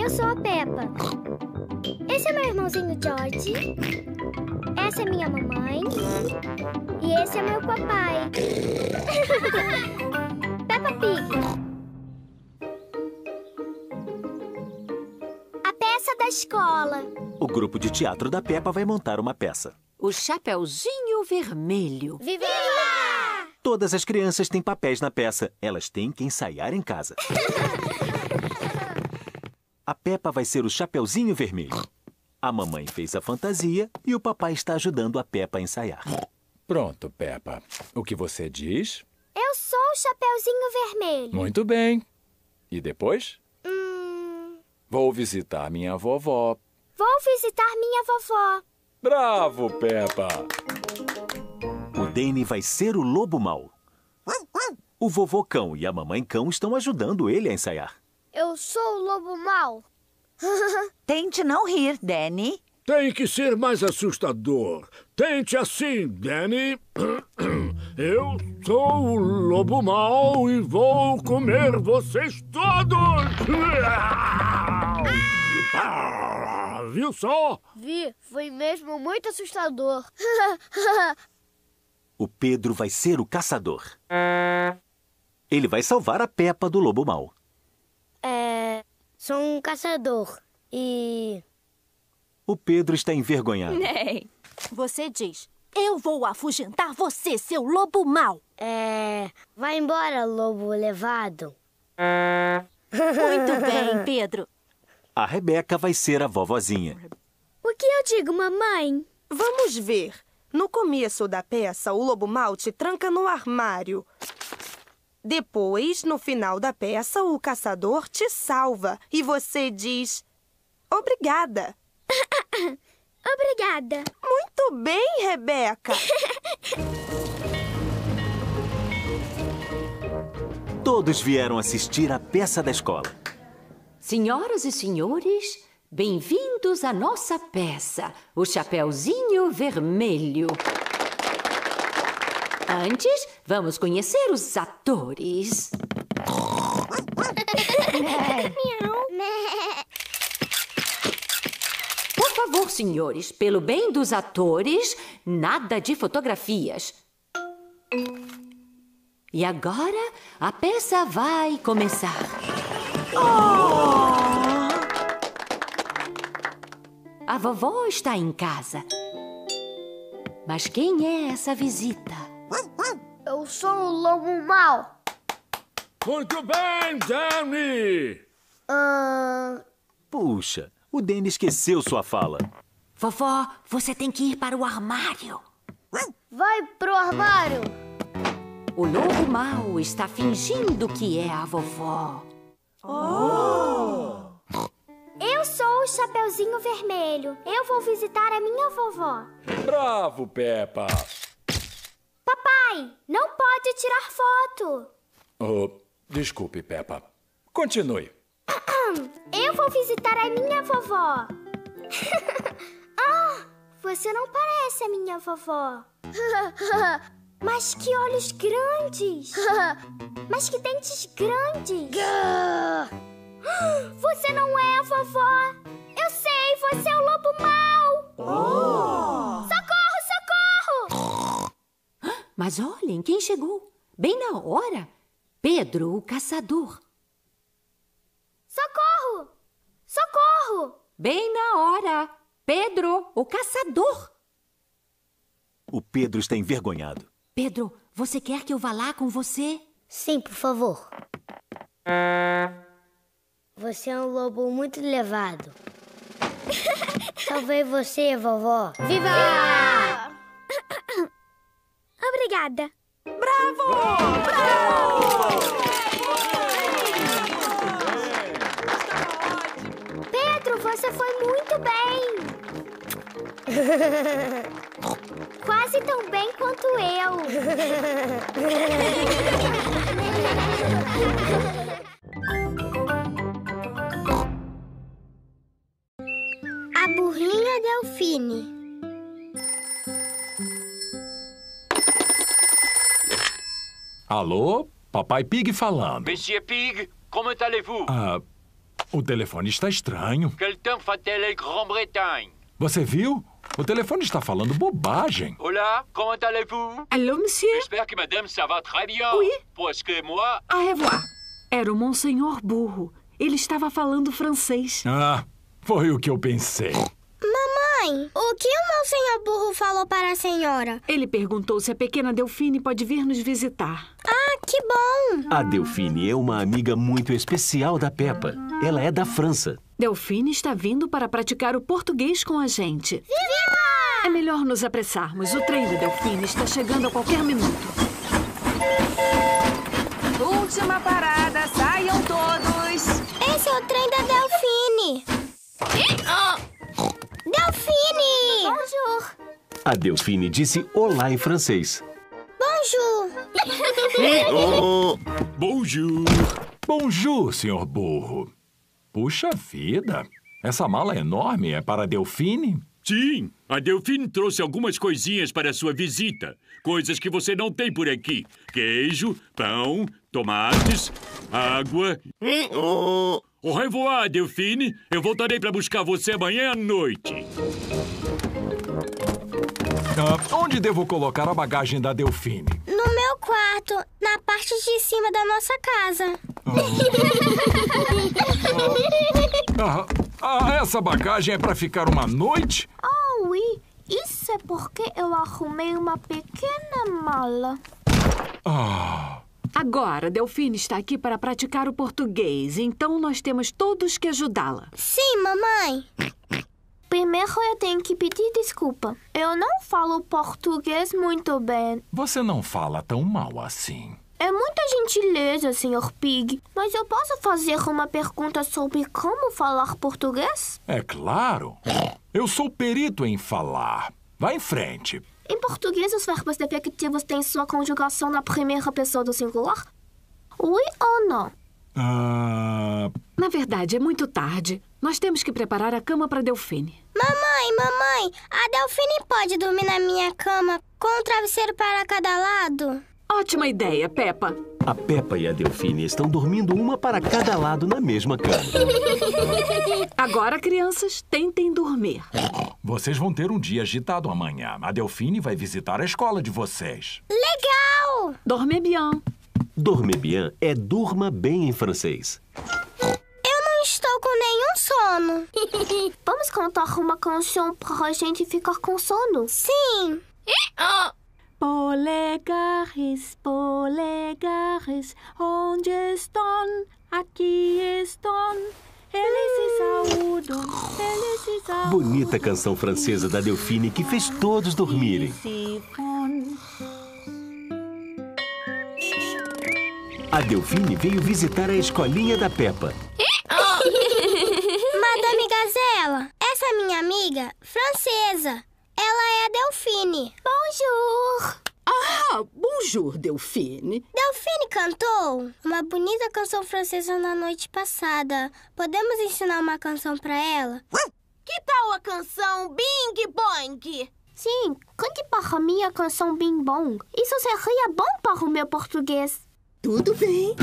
Eu sou a Peppa. Esse é meu irmãozinho George. Essa é minha mamãe. E esse é meu papai. Peppa Pig. Da escola. O grupo de teatro da Peppa vai montar uma peça. O Chapeuzinho Vermelho. Viva! Todas as crianças têm papéis na peça. Elas têm que ensaiar em casa. A Peppa vai ser o Chapeuzinho Vermelho. A mamãe fez a fantasia e o papai está ajudando a Peppa a ensaiar. Pronto, Peppa. O que você diz? Eu sou o Chapeuzinho Vermelho. Muito bem. E depois? Vou visitar minha vovó. Vou visitar minha vovó. Bravo, Peppa! O Danny vai ser o lobo mau. O vovô cão e a mamãe cão estão ajudando ele a ensaiar. Eu sou o lobo mau. Tente não rir, Danny. Tem que ser mais assustador. Tente assim, Danny. Eu sou o lobo mau e vou comer vocês todos! Ah, viu só? Vi, foi mesmo muito assustador. O Pedro vai ser o caçador. Ele vai salvar a Peppa do lobo mau. Sou um caçador e... O Pedro está envergonhado. Nem. Você diz, eu vou afugentar você, seu lobo mau. Vai embora, lobo levado. Muito bem, Pedro. A Rebeca vai ser a vovozinha. O que eu digo, mamãe? Vamos ver. No começo da peça, o lobo mau te tranca no armário. Depois, no final da peça, o caçador te salva. E você diz... Obrigada. Obrigada. Muito bem, Rebeca. Todos vieram assistir à peça da escola. Senhoras e senhores, bem-vindos à nossa peça, o Chapeuzinho Vermelho. Antes, vamos conhecer os atores. Por favor, senhores, pelo bem dos atores, nada de fotografias. E agora, a peça vai começar. Oh! A vovó está em casa. Mas quem é essa visita? Eu sou o lobo mau. Muito bem, Danny! Puxa, o Danny esqueceu sua fala. Vovó, você tem que ir para o armário. Vai pro armário. O lobo mau está fingindo que é a vovó. Oh! Eu sou o Chapeuzinho Vermelho. Eu vou visitar a minha vovó. Bravo, Peppa! Papai, não pode tirar foto. Oh, desculpe, Peppa. Continue. Eu vou visitar a minha vovó. Ah, você não parece a minha vovó. Mas que olhos grandes! Mas que dentes grandes! Você não é a vovó! Eu sei, você é o lobo mau! Oh. Socorro, socorro! Mas olhem quem chegou! Bem na hora! Pedro, o caçador! Socorro! Socorro! Bem na hora! Pedro, o caçador! O Pedro está envergonhado. Pedro, você quer que eu vá lá com você? Sim, por favor. Você é um lobo muito levado. Salvei você, vovó. Viva! Obrigada. Bravo! Bravo! Pedro, você foi muito bem. Quase tão bem quanto eu. A burrinha Delphine. Alô? Papai Pig falando. Monsieur Pig, Comment allez-vous? Ah, o telefone está estranho. Quelqu'un fait-il Grande-Bretagne? Você viu? O telefone está falando bobagem. Olá, comment allez-vous? Allô, monsieur? Espero que madame ça va très bien. Oui? Parce que moi... Au revoir. Era o Monsenhor Burro. Ele estava falando francês. Ah, foi o que eu pensei. Mamãe, o que o Monsenhor Burro falou para a senhora? Ele perguntou se a pequena Delphine pode vir nos visitar. Ah, que bom! A Delphine é uma amiga muito especial da Peppa. Ela é da França. Delphine está vindo para praticar o português com a gente. Viva! É melhor nos apressarmos. O trem da Delphine está chegando a qualquer minuto. Última parada, saiam todos! Esse é o trem da Delphine! Delphine! Bonjour! A Delphine disse olá em francês. Bonjour! Bonjour! Bonjour, senhor burro. Puxa vida! Essa mala enorme é para a Delphine? Sim, a Delphine trouxe algumas coisinhas para a sua visita. Coisas que você não tem por aqui. Queijo, pão, tomates, água... Au revoir, Delphine. Eu voltarei para buscar você amanhã à noite. Onde devo colocar a bagagem da Delphine? No meu quarto, na parte de cima da nossa casa. Essa bagagem é para ficar uma noite? Oh, oui. Isso é porque eu arrumei uma pequena mala. Agora, Delphine está aqui para praticar o português, então nós temos todos que ajudá-la. Sim, mamãe. Primeiro eu tenho que pedir desculpa. Eu não falo português muito bem. Você não fala tão mal assim. É muita gentileza, Senhor Pig. Mas eu posso fazer uma pergunta sobre como falar português? É claro. Eu sou perito em falar. Vá em frente. Em português, os verbos definitivos têm sua conjugação na primeira pessoa do singular? Oui ou não? Na verdade, é muito tarde. Nós temos que preparar a cama para Delphine. Mamãe, a Delphine pode dormir na minha cama com um travesseiro para cada lado? Ótima ideia, Peppa. A Peppa e a Delphine estão dormindo uma para cada lado na mesma cama. Agora, crianças, tentem dormir. Vocês vão ter um dia agitado amanhã. A Delphine vai visitar a escola de vocês. Legal! Dormez bien. Dormez bien é durma bem em francês. Não estou com nenhum sono. Vamos cantar uma canção para a gente ficar com sono? Sim. Polegares, polegares, onde estão? Aqui estão. Eles se saúdam, eles se saúdam. Bonita canção francesa da Delphine que fez todos dormirem. A Delphine veio visitar a escolinha da Peppa. Madame Gazella, essa minha amiga, francesa, ela é a Delphine. Bonjour! Ah, bonjour, Delphine. Delphine cantou uma bonita canção francesa na noite passada. Podemos ensinar uma canção pra ela? Que tal a canção Bing Bong? Sim, cante para mim a canção Bing Bong. Isso seria bom para o meu português. Tudo bem.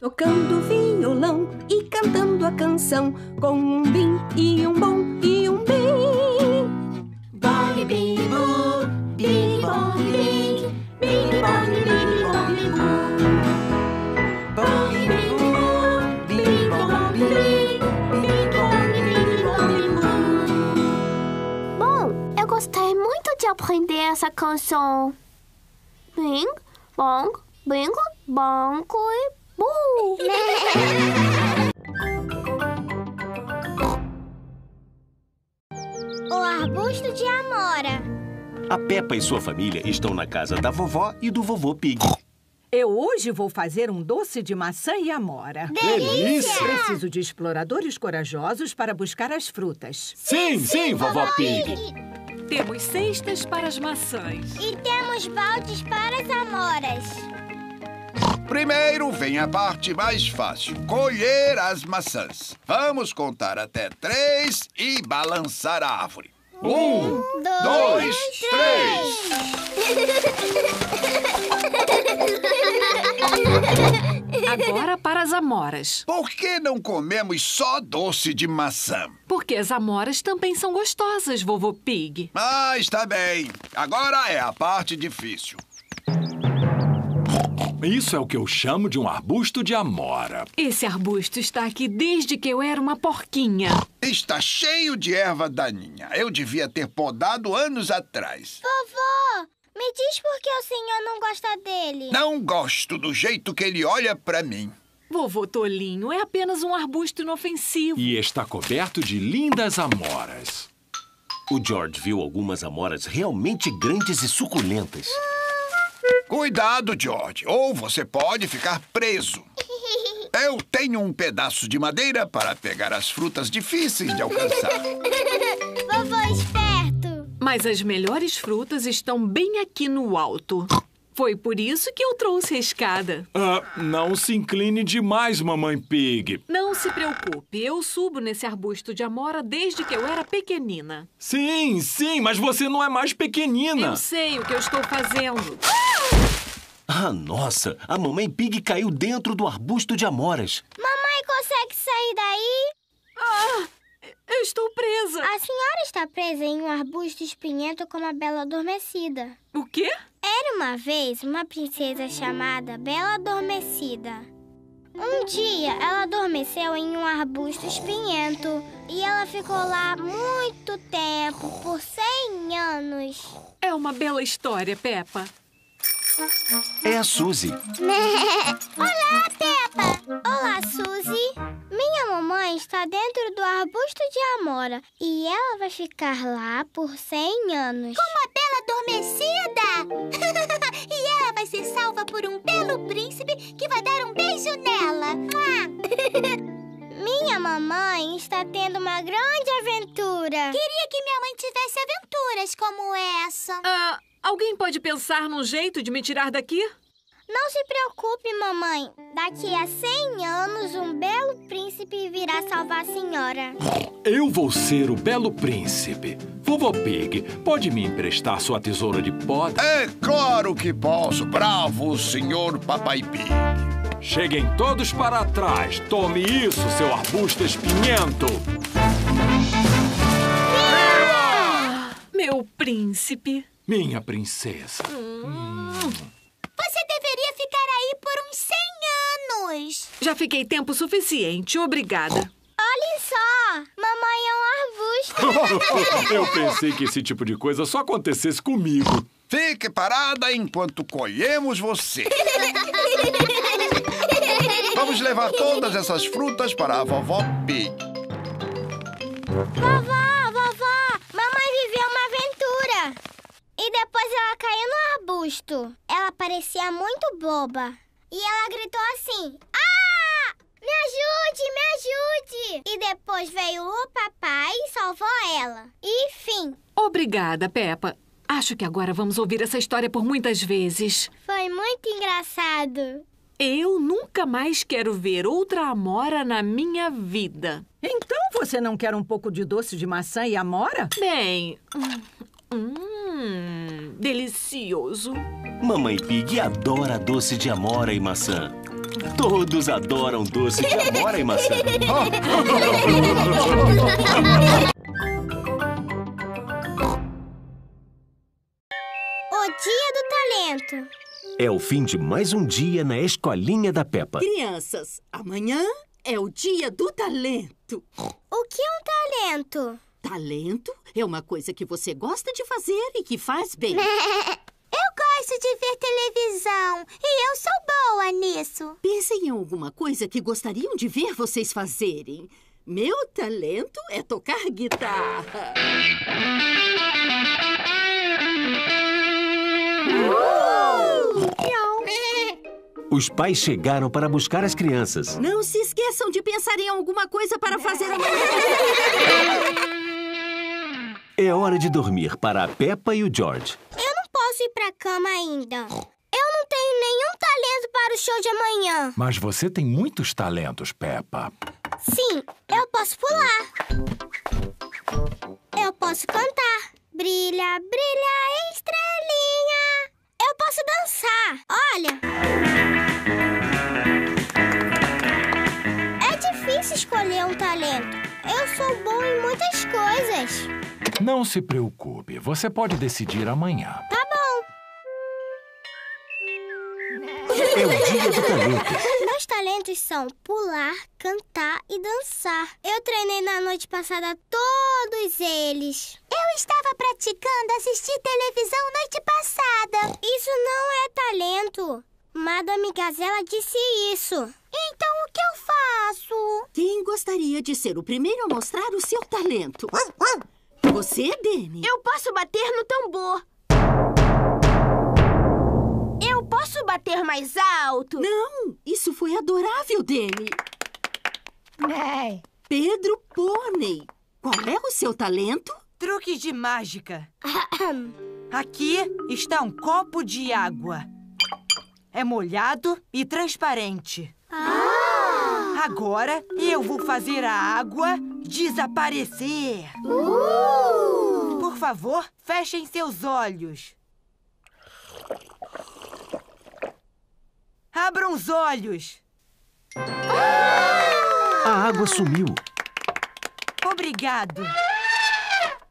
Tocando violão e cantando a canção, com um bim e um bom e um bim. Bom bim bom, bim bom bim, bim bom bim bom bim bom. Bom bim bom, bim bom bim, bim bom bim bom. Bom, eu gostei muito de aprender essa canção. Bing, bong, bingo, bongo e O arbusto de amora. A Peppa e sua família estão na casa da vovó e do vovô Pig. Eu hoje vou fazer um doce de maçã e amora. Delícia! Preciso de exploradores corajosos para buscar as frutas. Sim, vovó Pig. Temos cestas para as maçãs. E temos baldes para as amoras. Primeiro vem a parte mais fácil, colher as maçãs. Vamos contar até 3 e balançar a árvore. 1, 2, 3! Agora para as amoras. Por que não comemos só doce de maçã? Porque as amoras também são gostosas, Vovô Pig. Ah, está bem. Agora é a parte difícil. Isso é o que eu chamo de um arbusto de amora. Esse arbusto está aqui desde que eu era uma porquinha. Está cheio de erva daninha. Eu devia ter podado anos atrás. Vovó, me diz por que o senhor não gosta dele. Não gosto do jeito que ele olha pra mim. Vovô Tolinho, é apenas um arbusto inofensivo. E está coberto de lindas amoras. O George viu algumas amoras realmente grandes e suculentas. Cuidado, George, ou você pode ficar preso. Eu tenho um pedaço de madeira para pegar as frutas difíceis de alcançar. Vovô esperto! Mas as melhores frutas estão bem aqui no alto. Foi por isso que eu trouxe a escada. Não se incline demais, Mamãe Pig. Não se preocupe, eu subo nesse arbusto de amora desde que eu era pequenina. Sim, sim, mas você não é mais pequenina. Eu sei o que eu estou fazendo. Ah, nossa, a Mamãe Pig caiu dentro do arbusto de amoras. Mamãe, consegue sair daí? Eu estou presa. A senhora está presa em um arbusto espinhento como a Bela Adormecida. O quê? Era uma vez uma princesa chamada Bela Adormecida. Um dia ela adormeceu em um arbusto espinhento e ela ficou lá muito tempo, por 100 anos. É uma bela história, Peppa. É a Suzy. Olá, Peppa! Olá, Suzy! Minha mamãe está dentro do arbusto de amora e ela vai ficar lá por 100 anos. Como a Bela Adormecida! E ela vai ser salva por um belo príncipe que vai dar um beijo nela. Minha mamãe está tendo uma grande aventura. Queria que minha mãe tivesse aventuras como essa. Alguém pode pensar num jeito de me tirar daqui? Não se preocupe, mamãe. Daqui a 100 anos, um belo príncipe virá salvar a senhora. Eu vou ser o belo príncipe. Vovô Pig, pode me emprestar sua tesoura de poda? É claro que posso, bravo senhor Papai Pig. Cheguem todos para trás. Tome isso, seu arbusto espinhento. Ah! Meu príncipe. Minha princesa. Você deveria ficar aí por uns 100 anos. Já fiquei tempo suficiente, obrigada. Olhem só, mamãe é um arbusto. Eu pensei que esse tipo de coisa só acontecesse comigo. Fique parada enquanto colhemos você. Vamos levar todas essas frutas para a Vovó Pig. Vovó, mamãe viveu uma aventura. E depois ela caiu no arbusto. Ela parecia muito boba. E ela gritou assim: Ah! Me ajude, me ajude! E depois veio o papai e salvou ela. E fim. Obrigada, Peppa. Acho que agora vamos ouvir essa história por muitas vezes. Foi muito engraçado. Eu nunca mais quero ver outra amora na minha vida. Então você não quer um pouco de doce de maçã e amora? Bem... delicioso. Mamãe Pig adora doce de amora e maçã. Todos adoram doce de amora e maçã. O Dia do Talento. É o fim de mais um dia na escolinha da Peppa. Crianças, amanhã é o Dia do Talento. O que é um talento? Talento é uma coisa que você gosta de fazer e que faz bem. Eu gosto de ver televisão e eu sou boa nisso. Pensem em alguma coisa que gostariam de ver vocês fazerem. Meu talento é tocar guitarra. Os pais chegaram para buscar as crianças. Não se esqueçam de pensar em alguma coisa para fazer amanhã. É hora de dormir para a Peppa e o George. Eu não posso ir para a cama ainda. Eu não tenho nenhum talento para o show de amanhã. Mas você tem muitos talentos, Peppa. Sim, eu posso pular. Eu posso cantar. Brilha, brilha, estrelinha. Eu posso dançar. Olha. Não se preocupe, você pode decidir amanhã. Tá bom. É o dia do talento. Meus talentos são pular, cantar e dançar. Eu treinei na noite passada todos eles. Eu estava praticando assistir televisão noite passada. Isso não é talento. Madame Gazella disse isso. Então o que eu faço? Quem gostaria de ser o primeiro a mostrar o seu talento? Você, Danny? Eu posso bater no tambor. Eu posso bater mais alto? Não, isso foi adorável, Danny. Pedro Pônei, qual é o seu talento? Truques de mágica. Aqui está um copo de água. É molhado e transparente. Agora eu vou fazer a água desaparecer. Por favor, fechem seus olhos. Abram os olhos. A água sumiu. Obrigado.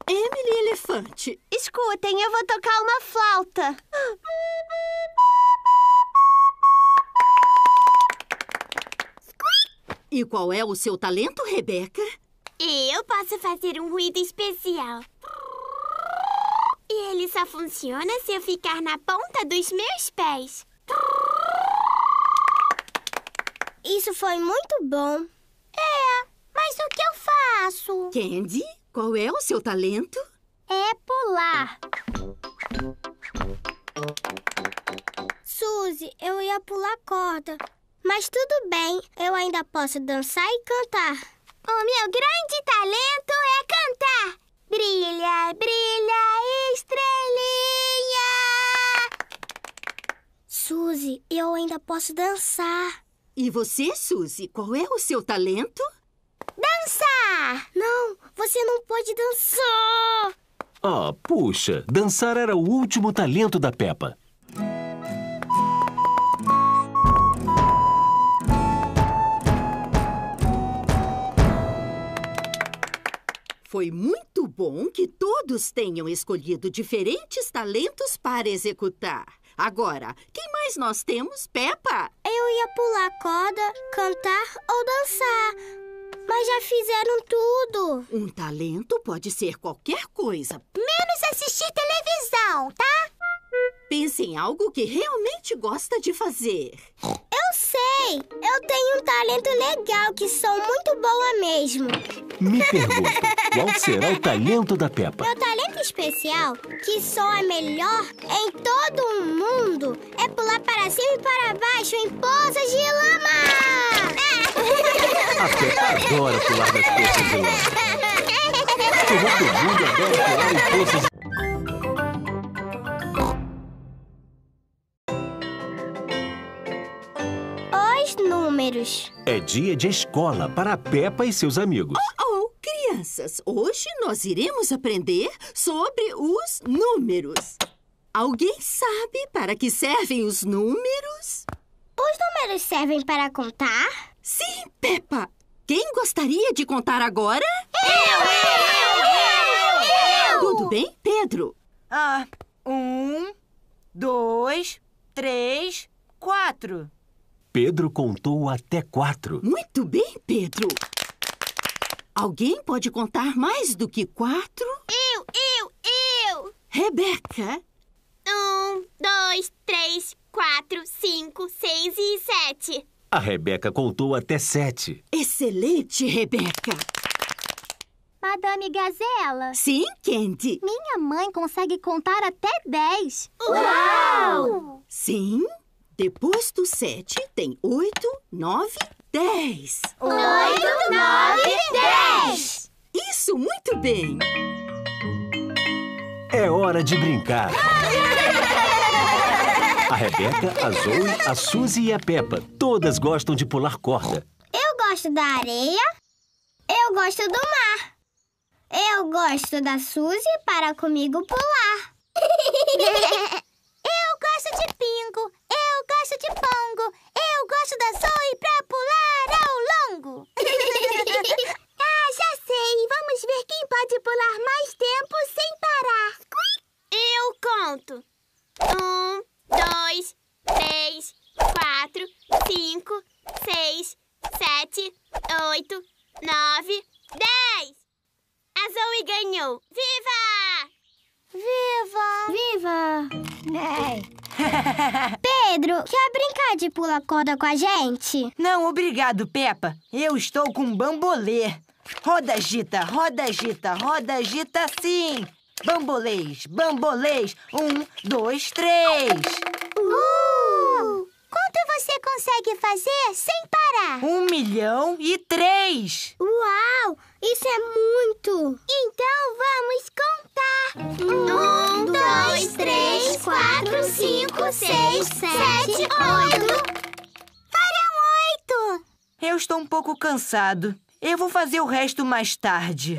Emily Elefante. Escutem, eu vou tocar uma flauta. E qual é o seu talento, Rebeca? Eu posso fazer um ruído especial. E ele só funciona se eu ficar na ponta dos meus pés. Isso foi muito bom. É, mas o que eu faço? Candy, qual é o seu talento? É pular. Suzy, eu ia pular corda. Mas tudo bem, eu ainda posso dançar e cantar. O meu grande talento é cantar. Brilha, brilha, estrelinha. Suzy, eu ainda posso dançar. E você, Suzy, qual é o seu talento? Dançar! Não, você não pode dançar. Ah, puxa, dançar era o último talento da Peppa. Foi muito bom que todos tenham escolhido diferentes talentos para executar. Agora, quem mais nós temos, Peppa? Eu ia pular corda, cantar ou dançar. Mas já fizeram tudo. Um talento pode ser qualquer coisa. Menos assistir televisão, tá? Pense em algo que realmente gosta de fazer. Eu sei! Eu tenho um talento legal que sou muito boa mesmo. Me pergunto, qual será o talento da Peppa? Meu talento especial, que sou a melhor em todo o mundo, é pular para cima e para baixo em poças de lama! A Peppa adora pular nas poças de lama. Todo mundo adora pular em poças de lama. Números. É dia de escola para a Peppa e seus amigos. Crianças, hoje nós iremos aprender sobre os números. Alguém sabe para que servem os números? Os números servem para contar? Sim, Peppa. Quem gostaria de contar agora? Eu! Tudo bem, Pedro? 1, 2, 3, 4. Pedro contou até 4. Muito bem, Pedro. Alguém pode contar mais do que 4? Eu! Rebeca. 1, 2, 3, 4, 5, 6 e 7. A Rebeca contou até 7. Excelente, Rebeca. Madame Gazella. Sim, Candy. Minha mãe consegue contar até 10. Uau! Sim. Depois do 7, tem 8, 9, 10. 8, 9, 10! Isso, muito bem! É hora de brincar! A Rebeca, a Zoe, a Suzy e a Peppa, todas gostam de pular corda. Eu gosto da areia. Eu gosto do mar. Eu gosto da Suzy para comigo pular. Eu gosto de pingo, eu gosto de pongo, eu gosto da Zoe pra pular ao longo. Já sei, vamos ver quem pode pular mais tempo 5, 6, 7, 8, 9, 10! A Zoe ganhou! Viva! Viva! Pedro, quer brincar de pula-corda com a gente? Não, obrigado, Peppa. Eu estou com bambolê. Roda, agita, roda, agita, roda, agita, sim! Bambolês, bambolês, 1, 2, 3! Quanto você consegue fazer sem parar? 1 milhão e 3! Uau! Isso é muito! Então vamos contar! 1, 2, 3, 4, 5, 6, 7, 8! Foram 8! Eu estou um pouco cansado. Eu vou fazer o resto mais tarde.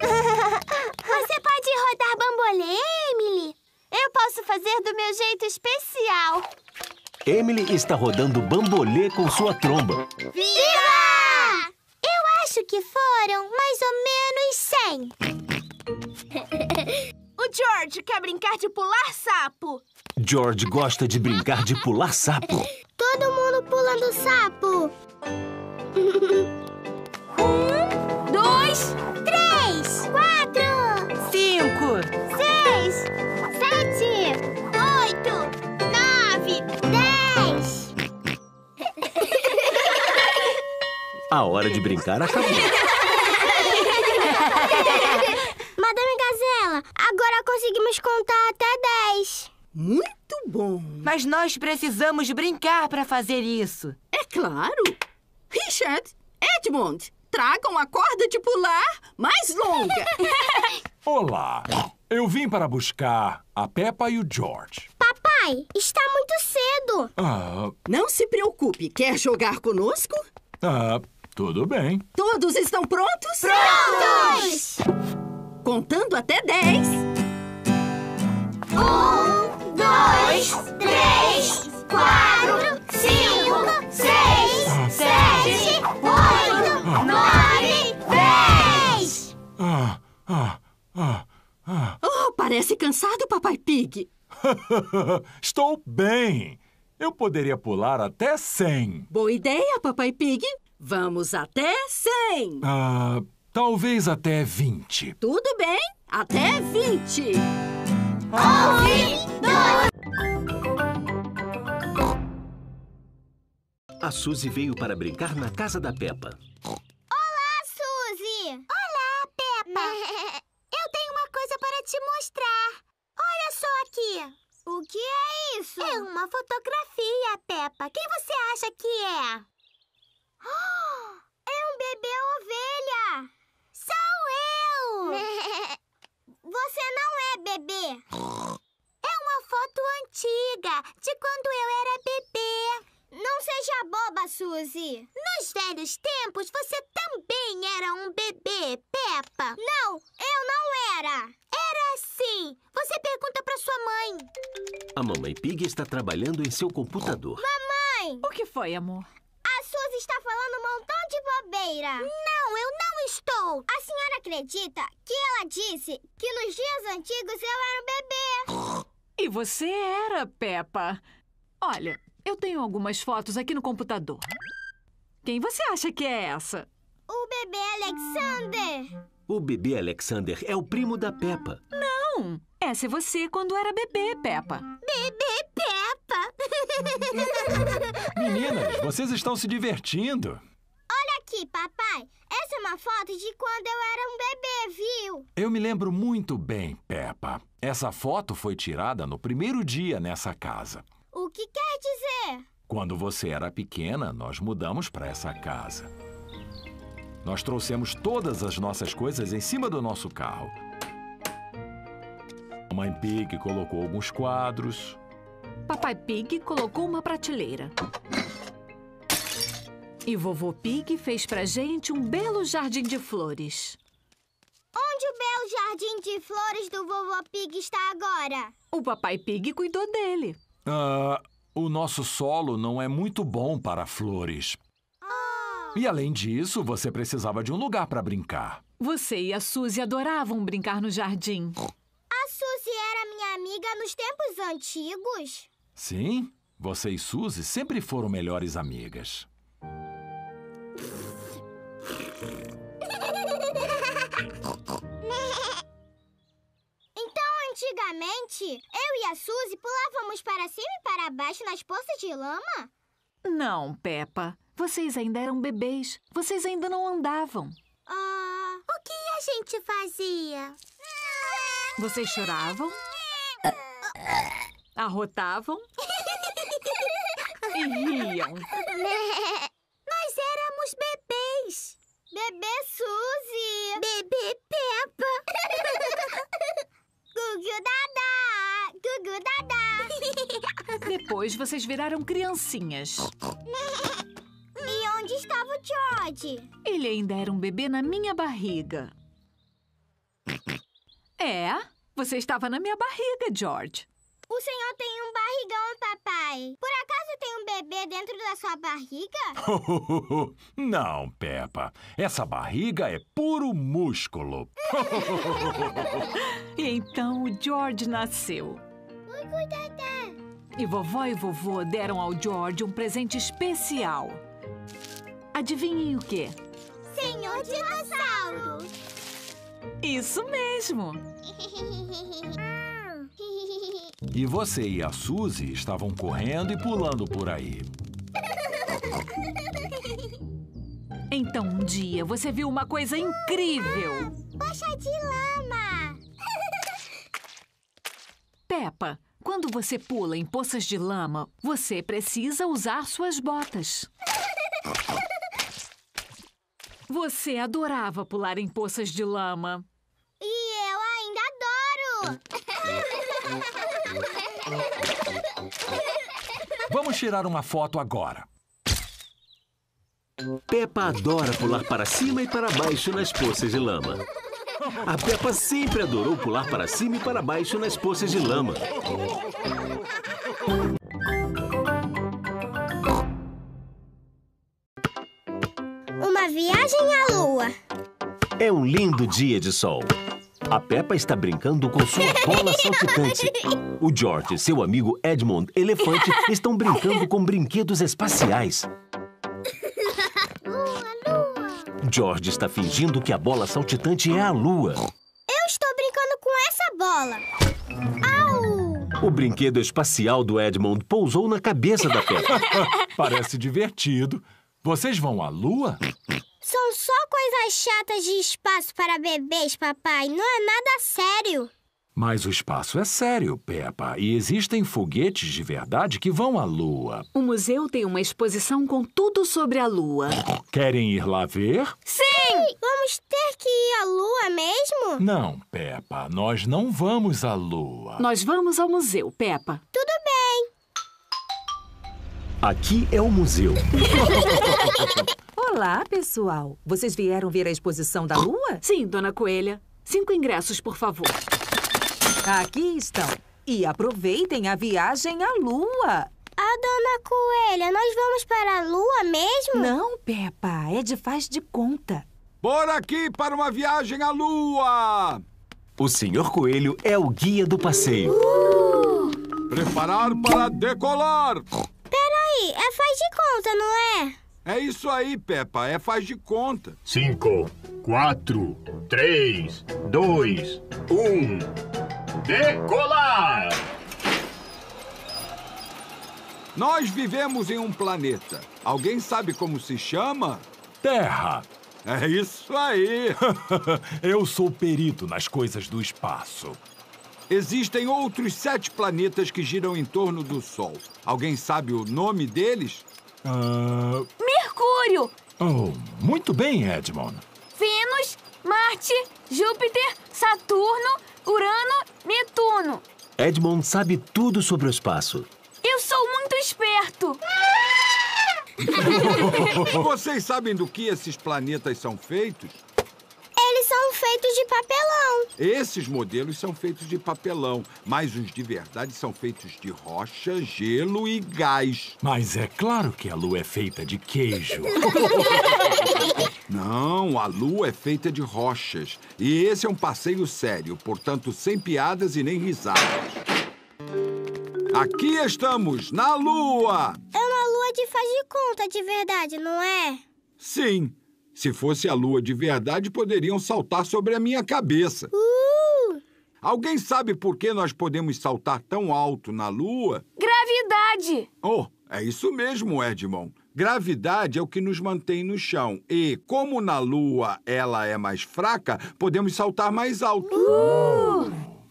Você pode rodar bambolê, Emily? Eu posso fazer do meu jeito especial. Emily está rodando bambolê com sua tromba. Viva! Eu acho que foram mais ou menos 100. O George quer brincar de pular sapo. George gosta de brincar de pular sapo. Todo mundo pulando sapo. 1, 2, 3, 4, 5, 6, 7, 8, 9, 10! A hora de brincar acabou. Madame Gazella, agora conseguimos contar até 10. Muito bom. Mas nós precisamos brincar para fazer isso. É claro. Richard, Edmond, tragam a corda de pular mais longa. Olá, eu vim para buscar a Peppa e o George. Papai, está muito cedo. Não se preocupe, quer jogar conosco? Tudo bem. Todos estão prontos? Prontos! Contando até 10. 1, 2, 3, 4, 5, 6, 7, 8, 9, 10! Oh, parece cansado, Papai Pig. Estou bem. Eu poderia pular até 100. Boa ideia, Papai Pig. Vamos até 100. Talvez até 20. Tudo bem, até 20. 1, 2... A Suzy veio para brincar na casa da Peppa. Olá, Suzy! Olá, Peppa! Eu tenho uma coisa para te mostrar. Olha só aqui. O que é isso? É uma fotografia, Peppa. Quem você acha que é? É um bebê ovelha. Sou eu! Você não é bebê. É uma foto antiga, de quando eu era bebê. Não seja boba, Suzy. Nos velhos tempos, você também era um bebê, Peppa. Não, eu não era. Era sim. Você pergunta pra sua mãe. A Mamãe Pig está trabalhando em seu computador. Mamãe! O que foi, amor? A Suzy está falando um montão de bobeira. Não, eu não estou. A senhora acredita que ela disse que nos dias antigos eu era um bebê? E você era, Peppa. Olha... Eu tenho algumas fotos aqui no computador. Quem você acha que é essa? O bebê Alexander. O bebê Alexander é o primo da Peppa. Não! Essa é você quando era bebê, Peppa. Bebê Peppa! Meninas, vocês estão se divertindo. Olha aqui, papai. Essa é uma foto de quando eu era um bebê, viu? Eu me lembro muito bem, Peppa. Essa foto foi tirada no primeiro dia nessa casa. O que quer dizer? Quando você era pequena, nós mudamos para essa casa. Nós trouxemos todas as nossas coisas em cima do nosso carro. A Mãe Pig colocou alguns quadros. Papai Pig colocou uma prateleira. E Vovô Pig fez pra gente um belo jardim de flores. Onde o belo jardim de flores do Vovô Pig está agora? O Papai Pig cuidou dele. O nosso solo não é muito bom para flores. E além disso, você precisava de um lugar para brincar. Você e a Suzy adoravam brincar no jardim. A Suzy era minha amiga nos tempos antigos? Sim, Você e Suzy sempre foram melhores amigas. Então, antigamente, eu e a Suzy pulávamos para cima e para baixo nas poças de lama? Não, Peppa. Vocês ainda eram bebês. Vocês ainda não andavam. Ah, o que a gente fazia? Vocês choravam? Arrotavam? E riam. Nós éramos bebês. Bebê Suzy. Bebê Peppa. Gugu Dadá. Gugu Dadá. Depois vocês viraram criancinhas. E onde estava o George? Ele ainda era um bebê na minha barriga. É, você estava na minha barriga, George. O senhor tem um barrigão, papai. Por acaso tem um bebê dentro da sua barriga? Não, Peppa. Essa barriga é puro músculo. E então o George nasceu. Oi, Dadá. E vovó e vovô deram ao George um presente especial. Adivinhem o quê? Senhor Dinossauro. Isso mesmo. E você e a Suzy estavam correndo e pulando por aí. Então um dia você viu uma coisa incrível. Poxa de lama! Peppa, quando você pula em poças de lama, você precisa usar suas botas. Você adorava pular em poças de lama. E eu ainda adoro! Vamos tirar uma foto agora. Peppa adora pular para cima e para baixo nas poças de lama. A Peppa sempre adorou pular para cima e para baixo nas poças de lama. Viagem à Lua. É um lindo dia de sol. A Peppa está brincando com sua bola saltitante. O George e seu amigo Edmond Elefante estão brincando com brinquedos espaciais. Lua, lua. George está fingindo que a bola saltitante é a Lua. Eu estou brincando com essa bola. Au! O brinquedo espacial do Edmond pousou na cabeça da Peppa. Parece divertido. Vocês vão à Lua? São só coisas chatas de espaço para bebês, papai. Não é nada sério. Mas o espaço é sério, Peppa. E existem foguetes de verdade que vão à Lua. O museu tem uma exposição com tudo sobre a Lua. Querem ir lá ver? Sim! Vamos ter que ir à Lua mesmo? Não, Peppa. Nós não vamos à Lua. Nós vamos ao museu, Peppa. Tudo bem. Aqui é o museu. Olá, pessoal. Vocês vieram ver a exposição da Lua? Sim, Dona Coelha. 5 ingressos, por favor. Aqui estão. E aproveitem a viagem à Lua. Ah, Dona Coelha, nós vamos para a Lua mesmo? Não, Peppa. É de faz de conta. Bora aqui para uma viagem à Lua! O Senhor Coelho é o guia do passeio. Preparar para decolar! Peraí, é faz de conta, não é? É isso aí, Peppa, é faz de conta. 5, 4, 3, 2, 1... Decolar! Nós vivemos em um planeta. Alguém sabe como se chama? Terra. É isso aí. Eu sou perito nas coisas do espaço. Existem outros 7 planetas que giram em torno do Sol. Alguém sabe o nome deles? Mercúrio! Oh, muito bem, Edmond. Vênus, Marte, Júpiter, Saturno, Urano, Netuno. Edmond sabe tudo sobre o espaço. Eu sou muito esperto. Vocês sabem do que esses planetas são feitos? São feitos de papelão. Esses modelos são feitos de papelão, mas os de verdade são feitos de rocha, gelo e gás. Mas é claro que a Lua é feita de queijo. Não, a Lua é feita de rochas. E esse é um passeio sério, portanto, sem piadas e nem risadas. Aqui estamos, na Lua! É uma lua de faz de conta de verdade, não é? Sim. Se fosse a lua de verdade, poderiam saltar sobre a minha cabeça. Alguém sabe por que nós podemos saltar tão alto na Lua? Gravidade! Oh, é isso mesmo, Edmond. Gravidade é o que nos mantém no chão. E, como na Lua ela é mais fraca, podemos saltar mais alto.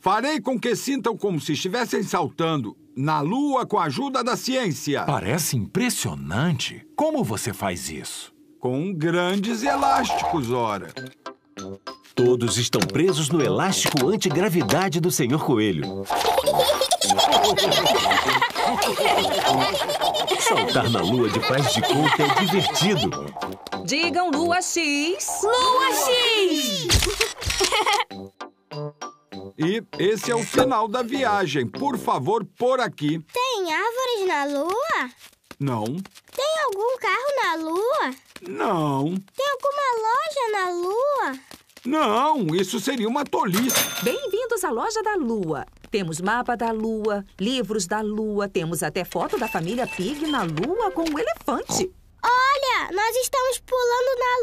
Farei com que sintam como se estivessem saltando na Lua com a ajuda da ciência. Parece impressionante. Como você faz isso? Com grandes elásticos, ora. Todos estão presos no elástico antigravidade do Senhor Coelho. Saltar na lua de faz de conta é divertido. Digam lua X. Lua X! E esse é o final da viagem. Por favor, por aqui. Tem árvores na lua? Não. Tem algum carro na lua? Não. Tem alguma loja na lua? Não, isso seria uma tolice. Bem-vindos à loja da Lua. Temos mapa da Lua, livros da Lua, temos até foto da família Pig na Lua com um elefante. Olha, nós estamos pulando na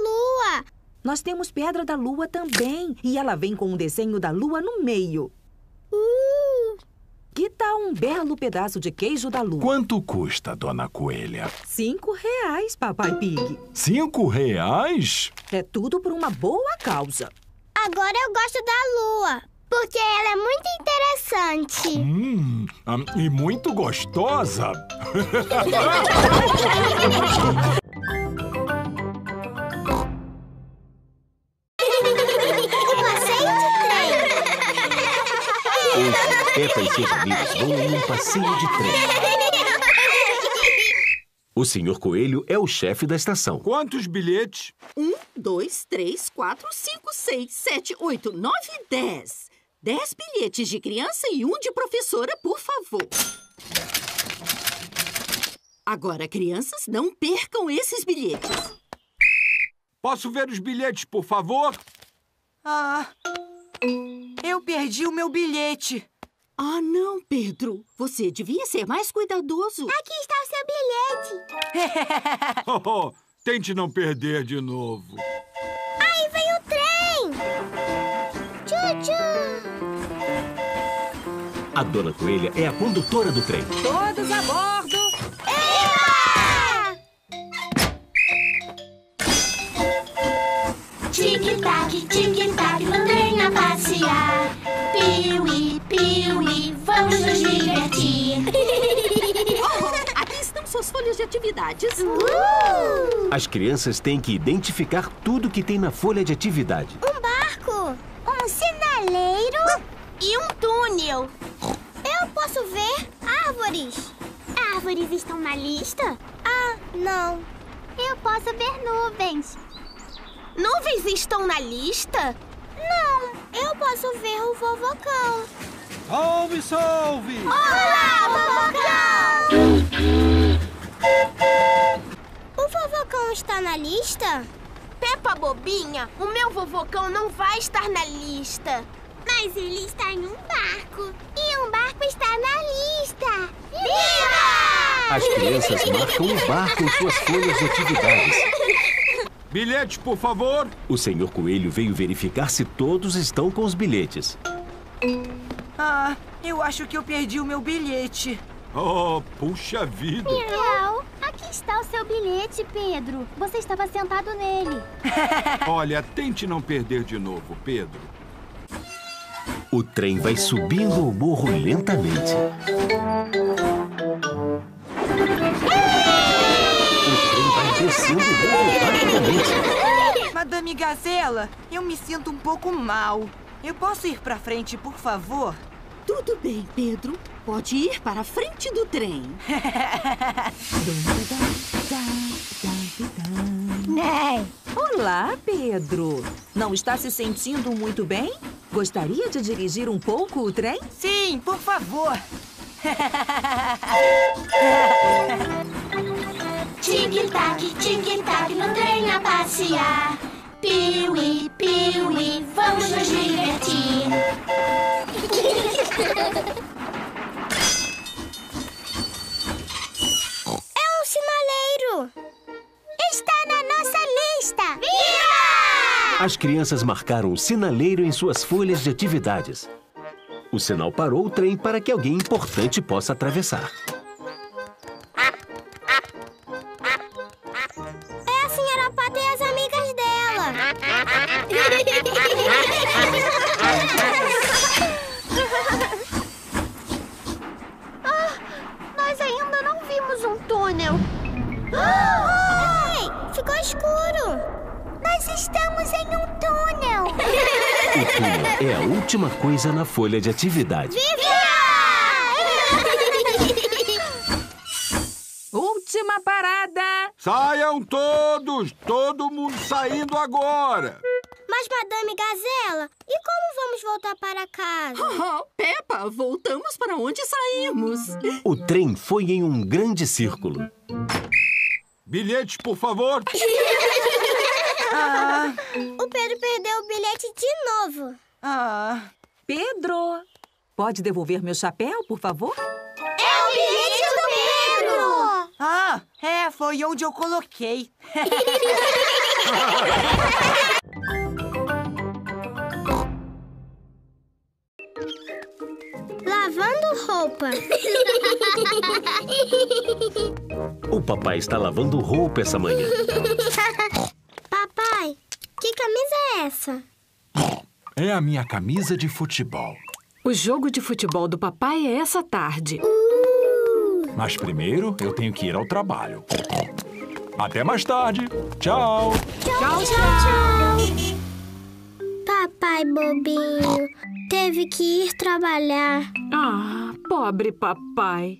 Lua. Nós temos pedra da Lua também, e ela vem com um desenho da Lua no meio. Que tal um belo pedaço de queijo da Lua? Quanto custa, Dona Coelha? 5 reais, Papai Pig. 5 reais? É tudo por uma boa causa. Agora eu gosto da Lua, porque ela é muito interessante. E muito gostosa. Peppa e seus amigos vão em um passeio de trem. O Senhor Coelho é o chefe da estação. Quantos bilhetes? 1, 2, 3, 4, 5, 6, 7, 8, 9, 10. 10 bilhetes de criança e 1 de professora, por favor. Agora, crianças, não percam esses bilhetes. Posso ver os bilhetes, por favor? Eu perdi o meu bilhete. Ah, não, Pedro. Você devia ser mais cuidadoso. Aqui está o seu bilhete. Tente não perder de novo. Aí vem o trem! Tchu-tchu! A Dona Coelha é a condutora do trem. Todos a bordo! Eba! Tic-tac, tic-tac, no trem a passear. Piuí, piuí, vamos nos divertir. Aqui estão suas folhas de atividades. As crianças têm que identificar tudo que tem na folha de atividade. Um barco, um sinaleiro e um túnel. Eu posso ver árvores. Árvores estão na lista? Ah, não. Eu posso ver nuvens. Nuvens estão na lista? Não, eu posso ver o Vovô Cão. Salve, salve! Olá, Vovô Cão! O Vovô Cão está na lista? Peppa bobinha, o meu Vovô Cão não vai estar na lista. Mas ele está em um barco. E um barco está na lista. Viva! As crianças marcam o barco em suas folhas de atividades. Bilhetes, por favor! O Senhor Coelho veio verificar se todos estão com os bilhetes. Eu acho que eu perdi o meu bilhete. Oh, puxa vida! Miau! Aqui está o seu bilhete, Pedro. Você estava sentado nele. Olha, tente não perder de novo, Pedro. O trem vai subindo o morro lentamente. Madame Gazella, eu me sinto um pouco mal. Eu posso ir pra frente, por favor? Tudo bem, Pedro. Pode ir para a frente do trem. Olá, Pedro. Não está se sentindo muito bem? Gostaria de dirigir um pouco o trem? Sim, por favor. Tic-tac, tic-tac, no trem a passear. Piuí, piuí, vamos nos divertir. As crianças marcaram o sinaleiro em suas folhas de atividades. O sinal parou o trem para que alguém importante possa atravessar. É a senhora Pata e as amigas dela. Nós ainda não vimos um túnel. Ei, ficou escuro. Nós estamos em um túnel. O túnel é a última coisa na folha de atividade. Viva! Última parada. Saiam todos! Todo mundo saindo agora. Mas, Madame Gazella, e como vamos voltar para casa? Oh, Peppa, voltamos para onde saímos. O trem foi em um grande círculo. Bilhetes, por favor. O Pedro perdeu o bilhete de novo. Pedro, pode devolver meu chapéu, por favor? É o bilhete do Pedro! Foi onde eu coloquei. Lavando roupa. O papai está lavando roupa essa manhã. Papai, que camisa é essa? É a minha camisa de futebol. O jogo de futebol do papai é essa tarde. Mas primeiro eu tenho que ir ao trabalho. Até mais tarde. Tchau. Tchau, tchau. Papai bobinho teve que ir trabalhar. Ah, pobre papai.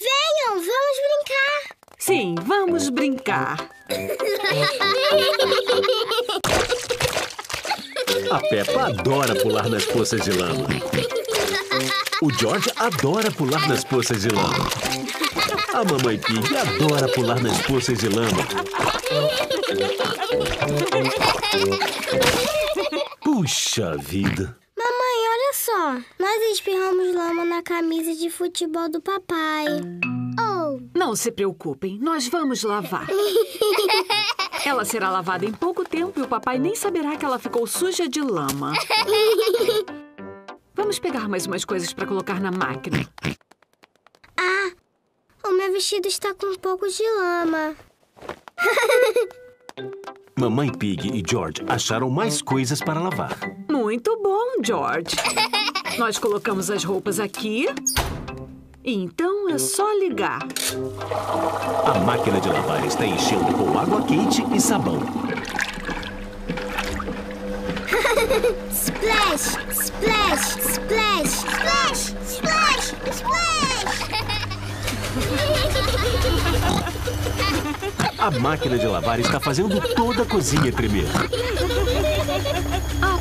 Venham, vamos brincar. Sim, vamos brincar. A Peppa adora pular nas poças de lama. O George adora pular nas poças de lama. A Mamãe Pig adora pular nas poças de lama. Puxa vida! Mamãe, olha só. Nós espirramos lama na camisa de futebol do papai. Não se preocupem, nós vamos lavar. Ela será lavada em pouco tempo e o papai nem saberá que ela ficou suja de lama. Vamos pegar mais umas coisas para colocar na máquina. O meu vestido está com um pouco de lama. Mamãe Pig e George acharam mais coisas para lavar. Muito bom, George. Nós colocamos as roupas aqui. Então é só ligar. A máquina de lavar está enchendo com água quente e sabão. Splash, splash, splash, splash, splash, splash. A máquina de lavar está fazendo toda a cozinha tremer.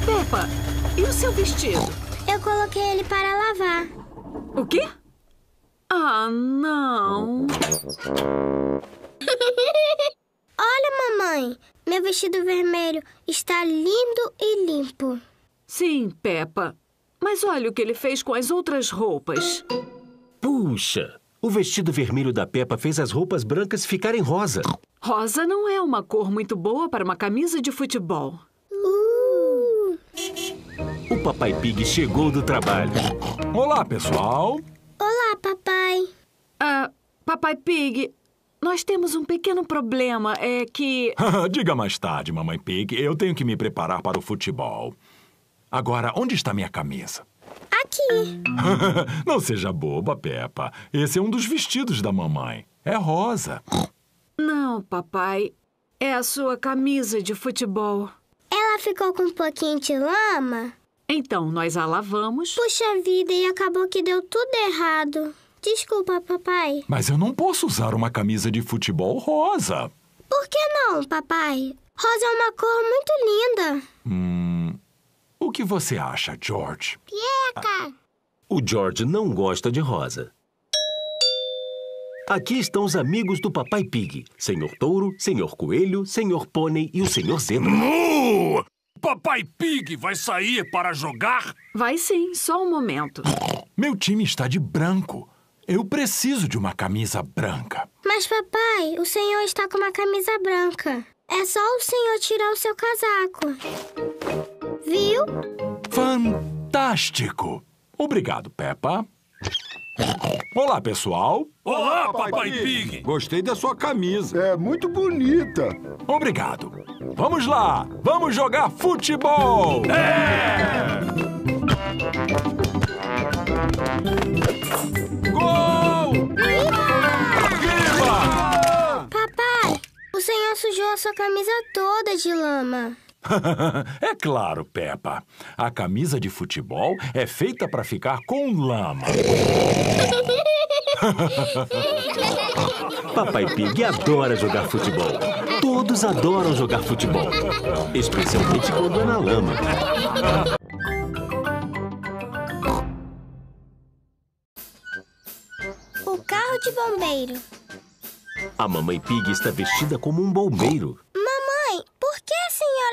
Peppa, e o seu vestido? Eu coloquei ele para lavar. O quê? Não. Olha, mamãe. Meu vestido vermelho está lindo e limpo. Sim, Peppa. Mas olha o que ele fez com as outras roupas. Puxa! O vestido vermelho da Peppa fez as roupas brancas ficarem rosa. Rosa não é uma cor muito boa para uma camisa de futebol. O Papai Pig chegou do trabalho. Olá, pessoal. Olá, papai. Papai Pig, nós temos um pequeno problema, é que... Diga mais tarde, Mamãe Pig. Eu tenho que me preparar para o futebol. Agora, onde está minha camisa? Aqui. Não seja boba, Peppa. Esse é um dos vestidos da mamãe. É rosa. Não, papai. É a sua camisa de futebol. Ela ficou com um pouquinho de lama? Então, nós a lavamos... Puxa vida, e acabou que deu tudo errado. Desculpa, papai. Mas eu não posso usar uma camisa de futebol rosa. Por que não, papai? Rosa é uma cor muito linda. O que você acha, George? Pieca! O George não gosta de rosa. Aqui estão os amigos do Papai Pig. Senhor Touro, Senhor Coelho, Senhor Pônei e o Senhor Zebra. Papai Pig vai sair para jogar? Vai sim, só um momento. Meu time está de branco. Eu preciso de uma camisa branca. Mas, papai, o senhor está com uma camisa branca. É só o senhor tirar o seu casaco. Viu? Fantástico! Obrigado, Peppa. Olá, pessoal. Olá, Papai Pig. Gostei da sua camisa. É muito bonita. Obrigado. Vamos lá. Vamos jogar futebol. É! Gol! Viva! Papai, o senhor sujou a sua camisa toda de lama. É claro, Peppa. A camisa de futebol é feita para ficar com lama. Papai Pig adora jogar futebol. Todos adoram jogar futebol. Especialmente quando é na lama. O carro de bombeiro. A Mamãe Pig está vestida como um bombeiro.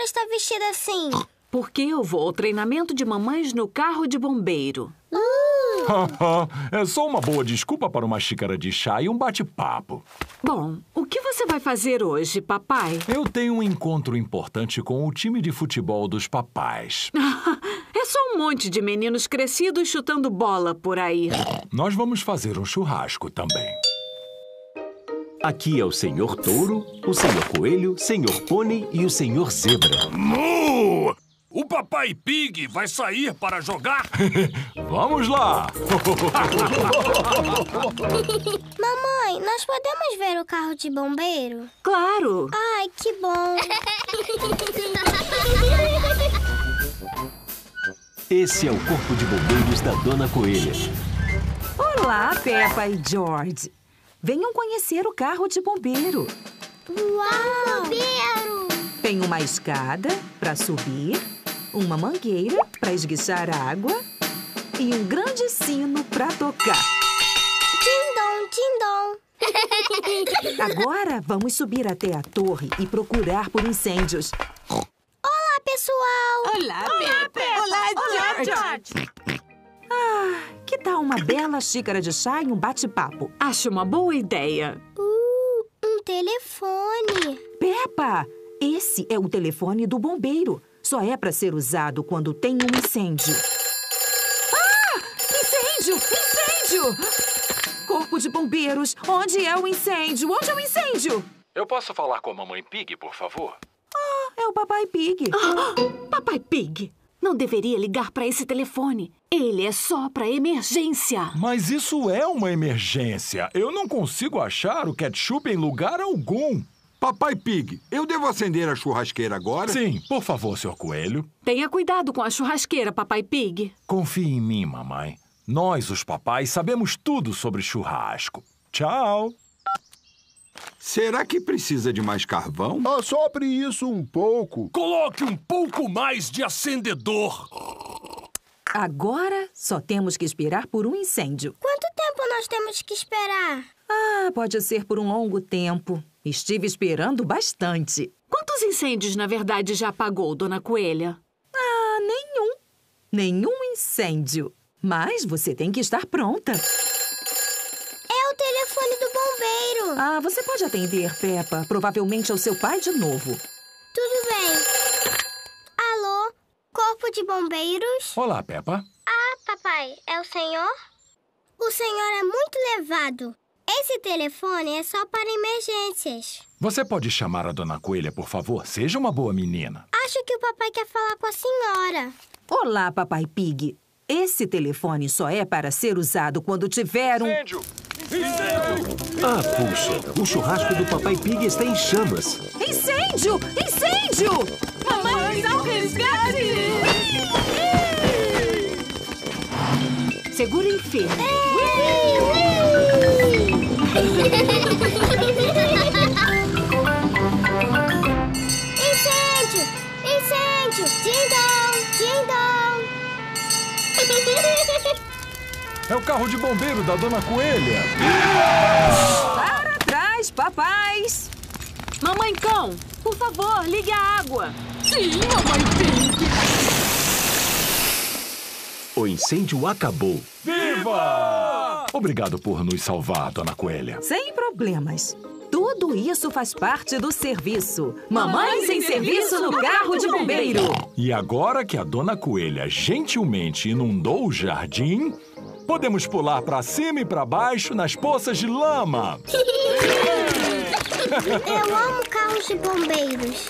Está vestida assim? Porque eu vou ao treinamento de mamães no carro de bombeiro. É só uma boa desculpa para uma xícara de chá e um bate-papo. Bom, o que você vai fazer hoje, papai? Eu tenho um encontro importante com o time de futebol dos papais. É só um monte de meninos crescidos chutando bola por aí. Nós vamos fazer um churrasco também. Aqui é o Senhor Touro, o Senhor Coelho, o Senhor Pônei e o Senhor Zebra. Mu! O Papai Pig vai sair para jogar? Vamos lá! Mamãe, nós podemos ver o carro de bombeiro? Claro! Ai, que bom! Esse é o corpo de bombeiros da Dona Coelha. Olá, Peppa e George! Venham conhecer o carro de bombeiro. Uau! Bombeiro! Tem uma escada para subir, uma mangueira para esguichar água e um grande sino para tocar. Tim-dom, tim-dom! Agora vamos subir até a torre e procurar por incêndios. Olá, pessoal! Olá, Peppa! Olá, George! Olá, George! Que tal uma bela xícara de chá e um bate-papo? Acho uma boa ideia. Um telefone. Peppa, esse é o telefone do bombeiro. Só é para ser usado quando tem um incêndio. Ah! Incêndio! Incêndio! Corpo de bombeiros, onde é o incêndio? Onde é o incêndio? Eu posso falar com a Mamãe Pig, por favor? É o Papai Pig. Papai Pig! Não deveria ligar para esse telefone. Ele é só para emergência. Mas isso é uma emergência. Eu não consigo achar o ketchup em lugar algum. Papai Pig, eu devo acender a churrasqueira agora? Sim, por favor, Senhor Coelho. Tenha cuidado com a churrasqueira, Papai Pig. Confie em mim, mamãe. Nós, os papais, sabemos tudo sobre churrasco. Tchau. Será que precisa de mais carvão? Assopre isso um pouco. Coloque um pouco mais de acendedor. Agora só temos que esperar por um incêndio. Quanto tempo nós temos que esperar? Pode ser por um longo tempo. Estive esperando bastante. Quantos incêndios, na verdade, já apagou, Dona Coelha? Nenhum. Nenhum incêndio. Mas você tem que estar pronta. É o telefone do bombeiro. Você pode atender, Peppa. Provavelmente é o seu pai de novo. Tudo bem. Alô? Corpo de bombeiros? Olá, Peppa. Papai, é o senhor? O senhor é muito levado. Esse telefone é só para emergências. Você pode chamar a Dona Coelha, por favor? Seja uma boa menina. Acho que o papai quer falar com a senhora. Olá, Papai Pig. Esse telefone só é para ser usado quando tiver um... Incêndio! Incêndio! Puxa! O churrasco do Papai Pig está em chamas. Incêndio! Incêndio! Mamãe, ao resgate! Segurem firme. Incêndio! Incêndio! Din-dong! Din-dong! É o carro de bombeiro da Dona Coelha. Para trás, papais. Mamãe Cão, por favor, ligue a água. Sim, Mamãe Pig. O incêndio acabou. Viva! Obrigado por nos salvar, Dona Coelha. Sem problemas. Tudo isso faz parte do serviço. Mamãe sem serviço no carro de bombeiro. E agora que a Dona Coelha gentilmente inundou o jardim, podemos pular para cima e para baixo nas poças de lama. Eu amo carros de bombeiros.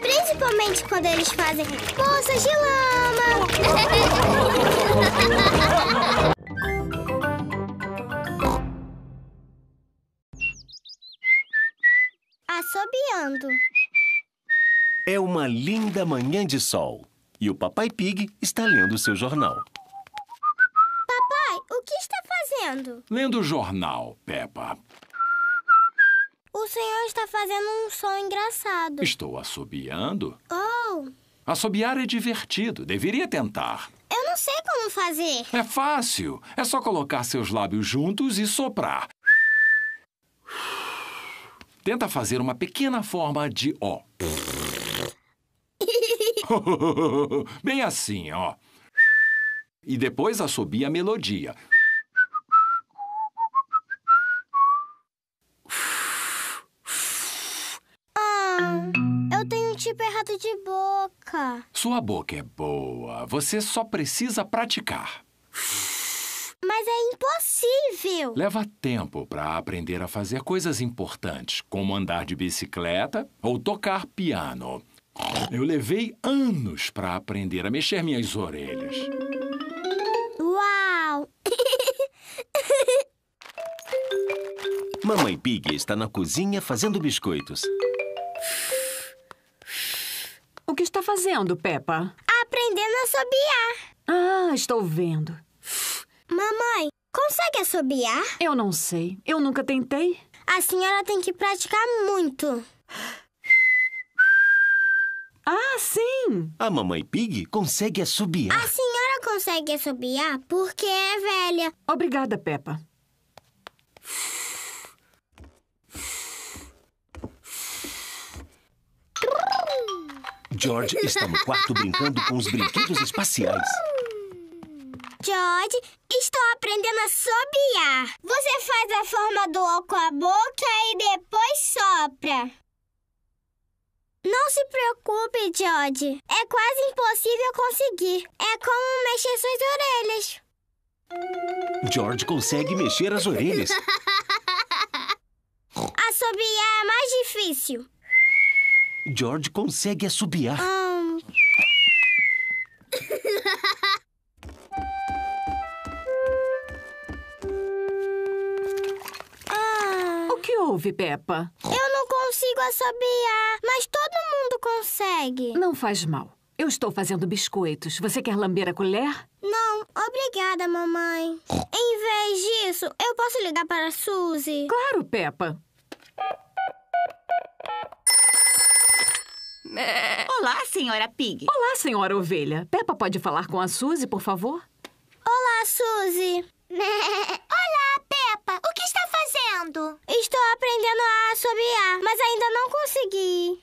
Principalmente quando eles fazem poças de lama. Assobiando. É uma linda manhã de sol e o Papai Pig está lendo o seu jornal. Papai, o que está fazendo? Lendo o jornal, Peppa. O senhor está fazendo um som engraçado. Estou assobiando. Oh! Assobiar é divertido. Deveria tentar. Eu não sei como fazer. É fácil. É só colocar seus lábios juntos e soprar. Tenta fazer uma pequena forma de O. Bem assim, ó. E depois assobia a melodia. Tipo errado de boca. Sua boca é boa. Você só precisa praticar. Mas é impossível. Leva tempo para aprender a fazer coisas importantes, como andar de bicicleta ou tocar piano. Eu levei anos para aprender a mexer minhas orelhas. Uau! Mamãe Pig está na cozinha fazendo biscoitos. O que está fazendo, Peppa? Aprendendo a assobiar. Ah, estou vendo. Mamãe, consegue assobiar? Eu não sei. Eu nunca tentei. A senhora tem que praticar muito. Ah, sim! A Mamãe Pig consegue assobiar. A senhora consegue assobiar porque é velha. Obrigada, Peppa. George está no quarto brincando com os brinquedos espaciais. George, estou aprendendo a assobiar. Você faz a forma do O com a boca e depois sopra. Não se preocupe, George. É quase impossível conseguir. É como mexer suas orelhas. George consegue mexer as orelhas. Assobiar é mais difícil. George consegue assobiar. O que houve, Peppa? Eu não consigo assobiar, mas todo mundo consegue. Não faz mal. Eu estou fazendo biscoitos. Você quer lamber a colher? Não, obrigada, mamãe. Em vez disso, eu posso ligar para a Suzy? Claro, Peppa. Olá, senhora Pig. Olá, senhora Ovelha. Peppa pode falar com a Suzy, por favor? Olá, Suzy. Olá, Peppa. O que está fazendo? Estou aprendendo a assobiar, mas ainda não consegui.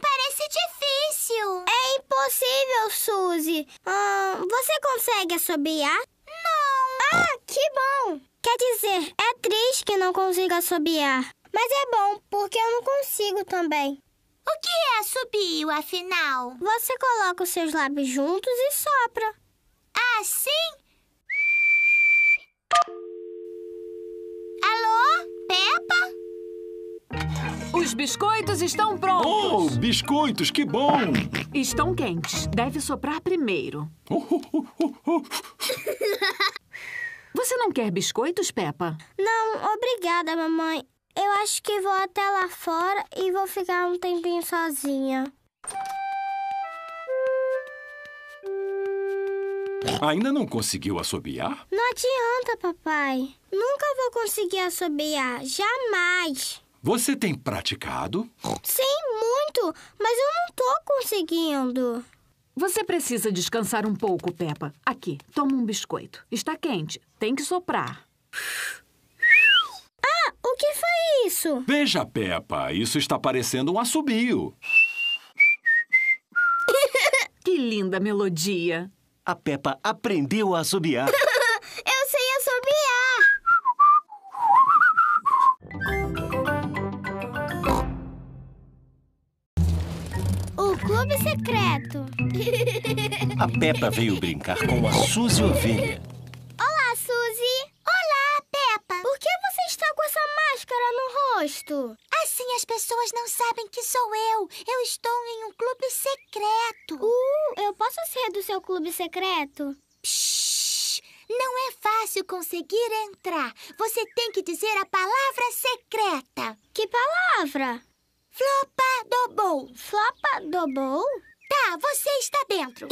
Parece difícil. É impossível, Suzy. Você consegue assobiar? Não. Ah, que bom. Quer dizer, é triste que não consiga assobiar. Mas é bom, porque eu não consigo também. O que é assobio, afinal? Você coloca os seus lábios juntos e sopra. Ah, sim? Alô? Peppa? Os biscoitos estão prontos. Oh, biscoitos, que bom! Estão quentes. Deve soprar primeiro. Você não quer biscoitos, Peppa? Não, obrigada, mamãe. Eu acho que vou até lá fora e vou ficar um tempinho sozinha. Ainda não conseguiu assobiar? Não adianta, papai. Nunca vou conseguir assobiar. Jamais. Você tem praticado? Sim, muito. Mas eu não tô conseguindo. Você precisa descansar um pouco, Peppa. Aqui, toma um biscoito. Está quente. Tem que soprar. O que foi isso? Veja, Peppa, isso está parecendo um assobio. Que linda melodia. A Peppa aprendeu a assobiar. Eu sei assobiar. clube secreto. A Peppa veio brincar com a Suzy Ovelha. Olá, Suzy. Olá, Peppa. Por que você está com essa máscara no rosto? Assim as pessoas não sabem que sou eu. Eu estou em um clube secreto. Eu posso ser do seu clube secreto? Psh, não é fácil conseguir entrar. Você tem que dizer a palavra secreta. Que palavra? Flopadobou. Flopadobou? Tá, você está dentro.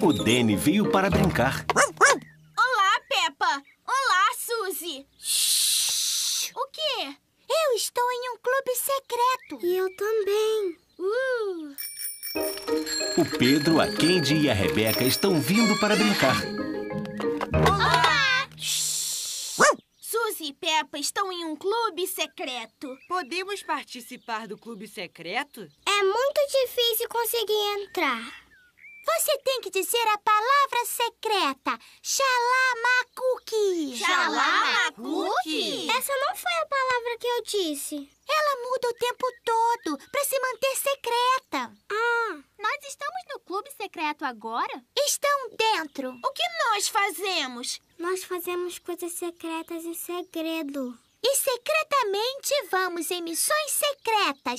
O Danny veio para brincar. Olá, Peppa. Olá, Suzy. Shhh. O quê? Eu estou em um clube secreto. E eu também. O Pedro, a Candy e a Rebeca estão vindo para brincar. Olá! Suzy e Peppa estão em um clube secreto. Podemos participar do clube secreto? É muito difícil conseguir entrar. Você tem que dizer a palavra secreta. Xalamacuque. Xalamacuque? Essa não foi a palavra que eu disse. Ela muda o tempo todo pra se manter secreta. Nós estamos no clube secreto agora? Estão dentro. O que nós fazemos? Nós fazemos coisas secretas em segredo. E secretamente vamos em missões secretas.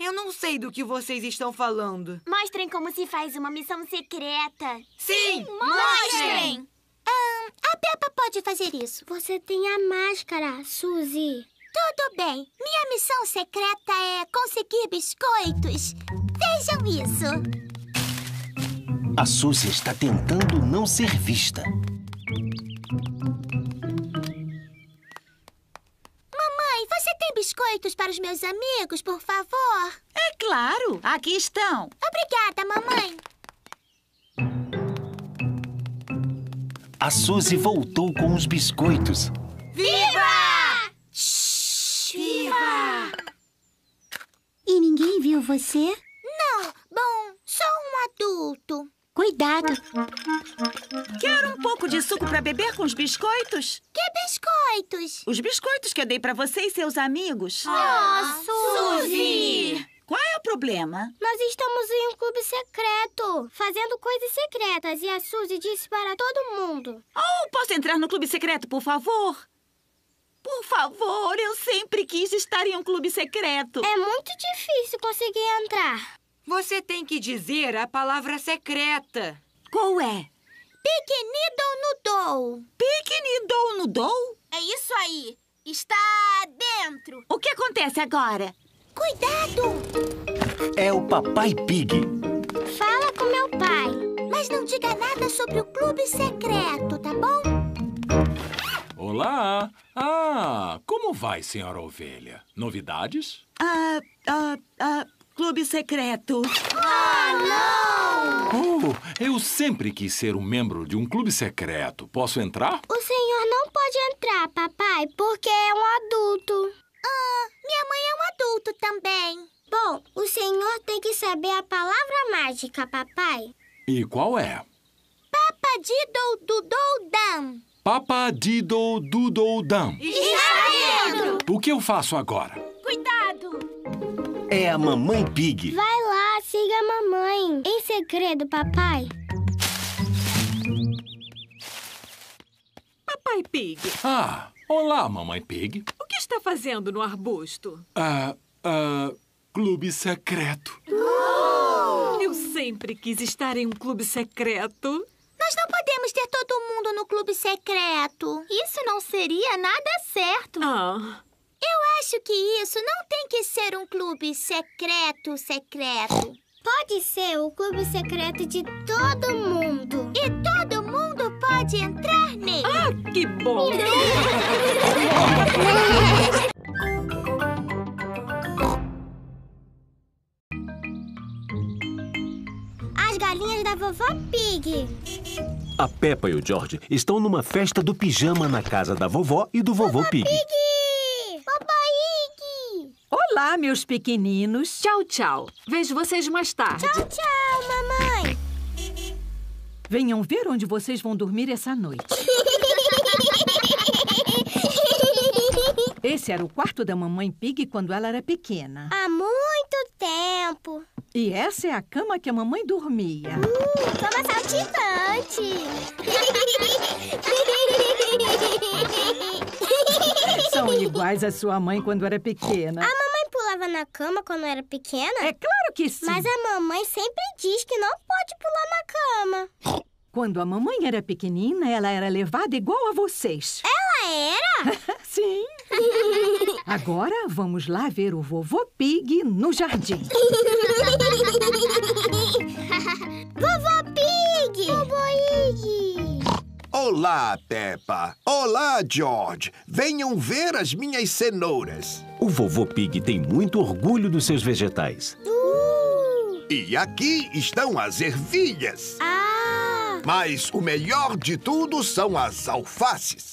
Eu não sei do que vocês estão falando. Mostrem como se faz uma missão secreta. Sim, mostrem! A Peppa pode fazer isso. Você tem a máscara, Suzy. Tudo bem. Minha missão secreta é conseguir biscoitos. Vejam isso. A Suzy está tentando não ser vista. Você tem biscoitos para os meus amigos, por favor? É claro! Aqui estão! Obrigada, mamãe! A Suzy voltou com os biscoitos. Viva! Shhh, viva! E ninguém viu você? Não, bom, só um adulto. Cuidado! Quero um pouco de suco para beber com os biscoitos? Que biscoitos? Os biscoitos que eu dei para você e seus amigos. Suzy! Qual é o problema? Nós estamos em um clube secreto, fazendo coisas secretas, e a Suzy disse para todo mundo. Posso entrar no clube secreto, por favor? Por favor, eu sempre quis estar em um clube secreto. É muito difícil conseguir entrar. Você tem que dizer a palavra secreta. Qual é? Pequenidou-nudou. Pequenidou-nudou? É isso aí. Está dentro. O que acontece agora? Cuidado! É o Papai Pig. Fala com meu pai. Mas não diga nada sobre o clube secreto, tá bom? Olá. Como vai, senhora ovelha? Novidades? Clube secreto. Não! Eu sempre quis ser um membro de um clube secreto. Posso entrar? O senhor não pode entrar, papai, porque é um adulto. Minha mãe é um adulto também. Bom, o senhor tem que saber a palavra mágica, papai. E qual é? Papadidou-dudou-dam. Papadidou-dudou-dam. Está dentro! O que eu faço agora? Cuidado! É a Mamãe Pig. Vai lá, siga a mamãe. Em segredo, papai. Papai Pig. Olá, Mamãe Pig. O que está fazendo no arbusto? Clube secreto. Eu sempre quis estar em um clube secreto. Nós não podemos ter todo mundo no clube secreto. Isso não seria nada certo. Eu acho que isso não tem que ser um clube secreto, secreto. Pode ser o clube secreto de todo mundo. E todo mundo pode entrar nele. Que bom! As galinhas da Vovó Pig. A Peppa e o George estão numa festa do pijama na casa da vovó e do Vovô Pig. Olá, meus pequeninos. Tchau, tchau. Vejo vocês mais tarde. Tchau, tchau, mamãe. Venham ver onde vocês vão dormir essa noite. Esse era o quarto da Mamãe Pig quando ela era pequena. Há muito tempo. E essa é a cama que a mamãe dormia. Cama saltitante. São iguais à sua mãe quando era pequena. A mamãe pulava na cama quando era pequena? É claro que sim. Mas a mamãe sempre diz que não pode pular na cama. Quando a mamãe era pequenina, ela era levada igual a vocês. Ela era? Sim. Agora, vamos lá ver o Vovô Pig no jardim. Vovô Pig! Vovô Pig! Olá, Peppa! Olá, George! Venham ver as minhas cenouras. O Vovô Pig tem muito orgulho dos seus vegetais. E aqui estão as ervilhas. Mas o melhor de tudo são as alfaces.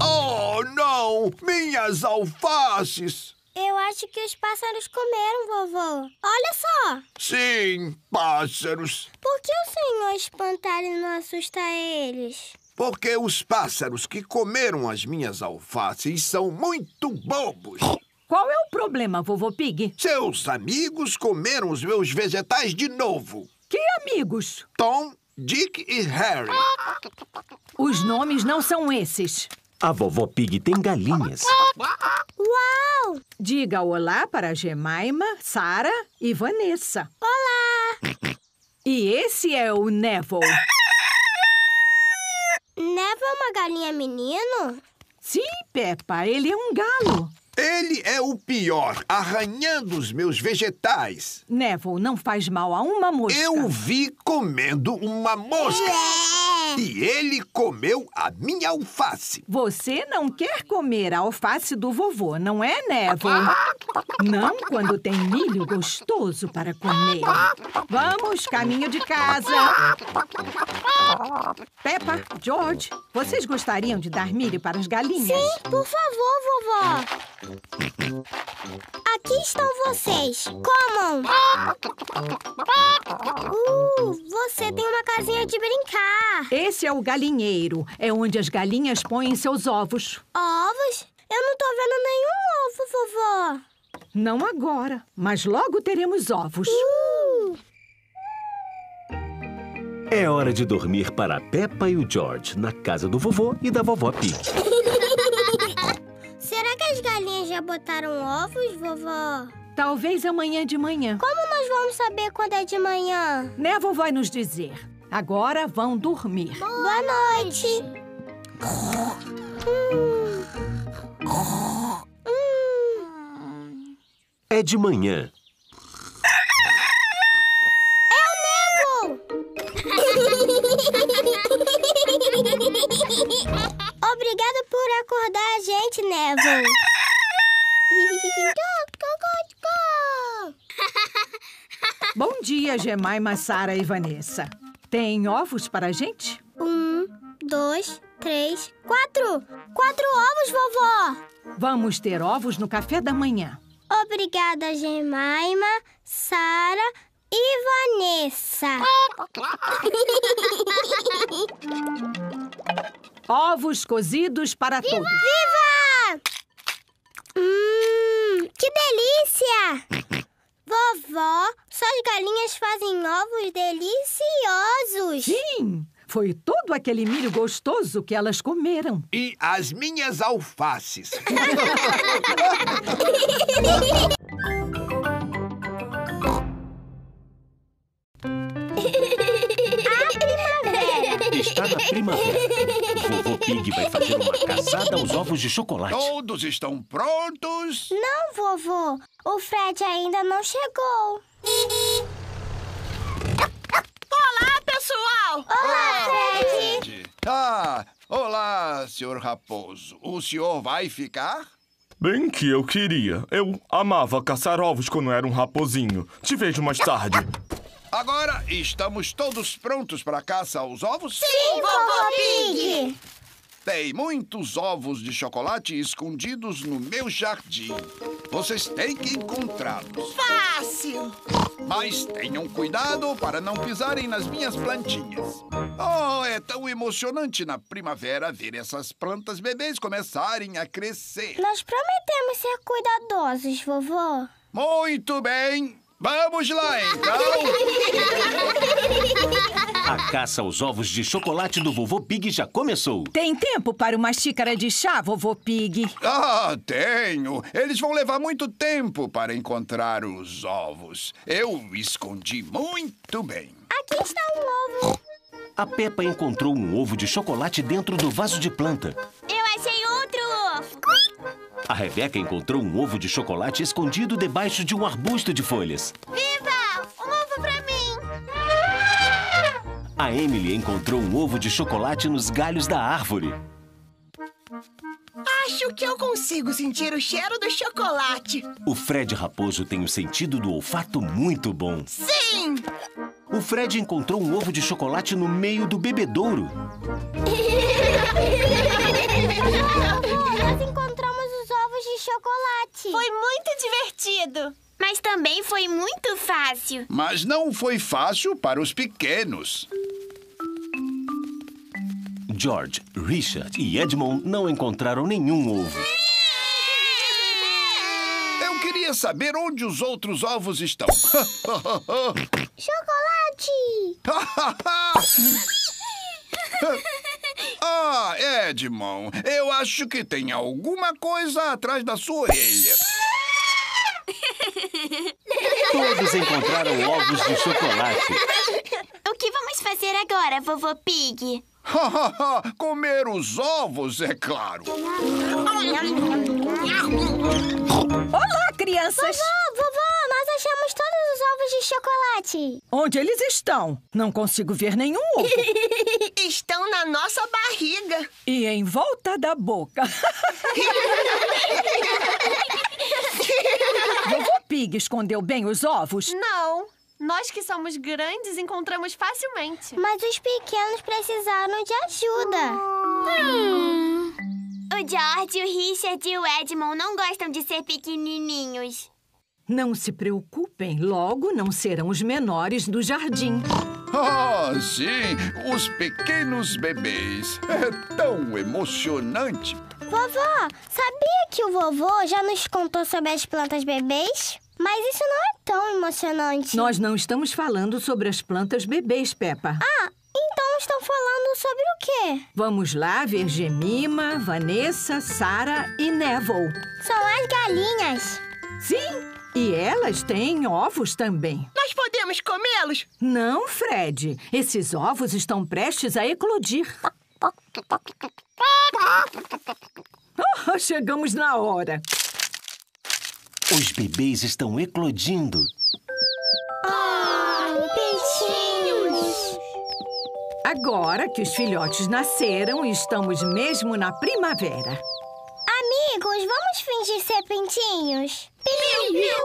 Oh, não! Minhas alfaces! Eu acho que os pássaros comeram, vovô. Olha só! Sim, pássaros. Por que o senhor espantar e não assustar eles? Porque os pássaros que comeram as minhas alfaces são muito bobos. Qual é o problema, Vovô Pig? Seus amigos comeram os meus vegetais de novo. Que amigos? Tom, Dick e Harry. Os nomes não são esses. A Vovó Pig tem galinhas. Uau! Diga olá para Jemima, Sara e Vanessa. Olá! E esse é o Neville. Neville é uma galinha menino? Sim, Peppa, ele é um galo. Ele é o pior, arranhando os meus vegetais. Neville, não faz mal a uma mosca. Eu o vi comendo uma mosca. E ele comeu a minha alface. Você não quer comer a alface do vovô, não é, Neville? Não quando tem milho gostoso para comer. Vamos, caminho de casa. Peppa, George, vocês gostariam de dar milho para as galinhas? Sim, por favor, vovó. Aqui estão vocês. Comam. Você tem uma casinha de brincar. Esse é o galinheiro. É onde as galinhas põem seus ovos. Ovos? Eu não tô vendo nenhum ovo, vovó. Não agora, mas logo teremos ovos. É hora de dormir para a Peppa e o George, na casa do vovô e da Vovó Pig. Será que as galinhas já botaram ovos, vovó? Talvez amanhã de manhã. Como nós vamos saber quando é de manhã? Neville vai nos dizer. Agora vão dormir. Boa noite. É de manhã. É o Neville! Obrigado por acordar a gente, Neville. Bom dia, Jemima, Sara e Vanessa. Tem ovos para a gente? 1, 2, 3, 4! 4 ovos, vovó! Vamos ter ovos no café da manhã. Obrigada, Jemima, Sara e Vanessa. Ovos cozidos para todos. Viva! Que delícia! Vovó, suas galinhas fazem ovos deliciosos. Sim, foi todo aquele milho gostoso que elas comeram. E as minhas alfaces. Está na primavera. Vovô Pig vai fazer uma caçada aos ovos de chocolate. Todos estão prontos? Não, vovô. O Fred ainda não chegou. Olá, pessoal! Olá, Fred! Olá, senhor Raposo. O senhor vai ficar? Bem que eu queria. Eu amava caçar ovos quando era um raposinho. Te vejo mais tarde. Agora, estamos todos prontos para a caça aos ovos? Sim, Vovô Pig! Tem muitos ovos de chocolate escondidos no meu jardim. Vocês têm que encontrá-los. Fácil! Mas tenham cuidado para não pisarem nas minhas plantinhas. Oh, é tão emocionante na primavera ver essas plantas bebês começarem a crescer. Nós prometemos ser cuidadosos, vovô. Muito bem! Vamos lá, então! A caça aos ovos de chocolate do Vovô Pig já começou. Tem tempo para uma xícara de chá, Vovô Pig? Ah, tenho. Eles vão levar muito tempo para encontrar os ovos. Eu escondi muito bem. Aqui está um ovo. A Peppa encontrou um ovo de chocolate dentro do vaso de planta. Eu achei outro ovo. A Rebeca encontrou um ovo de chocolate escondido debaixo de um arbusto de folhas. Viva! Um ovo pra mim! A Emily encontrou um ovo de chocolate nos galhos da árvore. Acho que eu consigo sentir o cheiro do chocolate. O Fred Raposo tem um sentido do olfato muito bom. Sim! O Fred encontrou um ovo de chocolate no meio do bebedouro. Nós encontramos os ovos de chocolate. Foi muito divertido. Mas também foi muito fácil. Mas não foi fácil para os pequenos. George, Richard e Edmond não encontraram nenhum ovo. Eu queria saber onde os outros ovos estão. Chocolate! Ah, Edmond, eu acho que tem alguma coisa atrás da sua orelha. Todos encontraram ovos de chocolate. O que vamos fazer agora, Vovô Pig? Comer os ovos, é claro. Olá, crianças! Vovô, nós achamos todos os ovos de chocolate. Onde eles estão? Não consigo ver nenhum ovo. Estão na nossa barriga. E em volta da boca. Vovô Pig escondeu bem os ovos? Não. Nós que somos grandes encontramos facilmente. Mas os pequenos precisaram de ajuda. O George, o Richard e o Edmond não gostam de ser pequenininhos. Não se preocupem, logo não serão os menores do jardim. Oh, sim, os pequenos bebês. É tão emocionante. Vovó, sabia que o vovô já nos contou sobre as plantas bebês? Mas isso não é tão emocionante. Nós não estamos falando sobre as plantas bebês, Peppa. Ah, então estão falando sobre o quê? Vamos lá ver Jemima, Vanessa, Sara e Neville. São as galinhas. Sim, e elas têm ovos também. Nós podemos comê-los? Não, Fred. Esses ovos estão prestes a eclodir. Oh, chegamos na hora. Os bebês estão eclodindo. Ah, peixinhos! Agora que os filhotes nasceram, estamos mesmo na primavera. Amigos, vamos fingir ser pintinhos? Piu, piu, piu,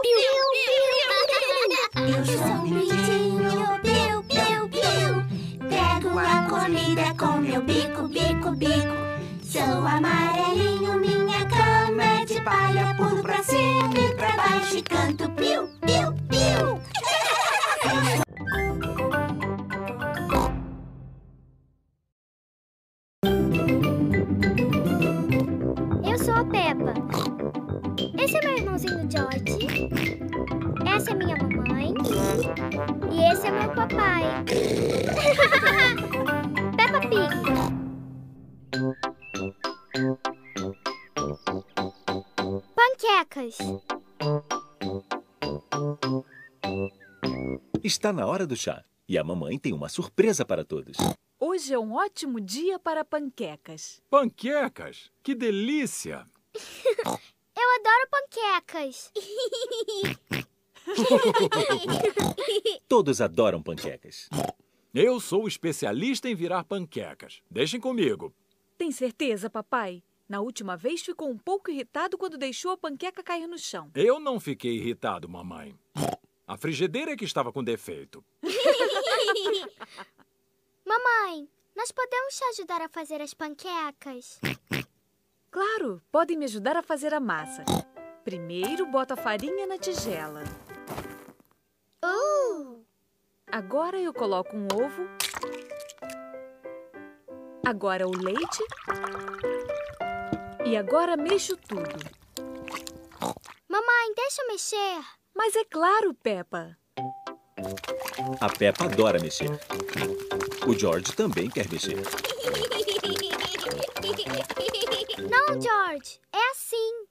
piu, piu, piu. Eu sou um pintinho, piu, piu, piu. Pego a comida com meu bico, bico, bico. Sou amarelinho, minha cama é de palha. Pulo pra cima e pra baixo e canto piu, piu, piu. Eu sou a Peppa. Esse é meu irmãozinho George. Essa é minha mamãe. E esse é meu papai. Peppa Pig. Panquecas. Está na hora do chá e a mamãe tem uma surpresa para todos. Hoje é um ótimo dia para panquecas. Panquecas? Que delícia! Eu adoro panquecas. Todos adoram panquecas. Eu sou o especialista em virar panquecas. Deixem comigo. Tem certeza, papai? Na última vez ficou um pouco irritado quando deixou a panqueca cair no chão. Eu não fiquei irritado, mamãe. A frigideira é que estava com defeito. Mamãe, Nós podemos te ajudar a fazer as panquecas? Claro, podem me ajudar a fazer a massa. Primeiro, boto a farinha na tigela. Agora eu coloco um ovo. Agora o leite. E agora mexo tudo. Mamãe, deixa eu mexer. Mas é claro, Peppa. A Peppa adora mexer. O George também quer mexer. Não, George. É assim.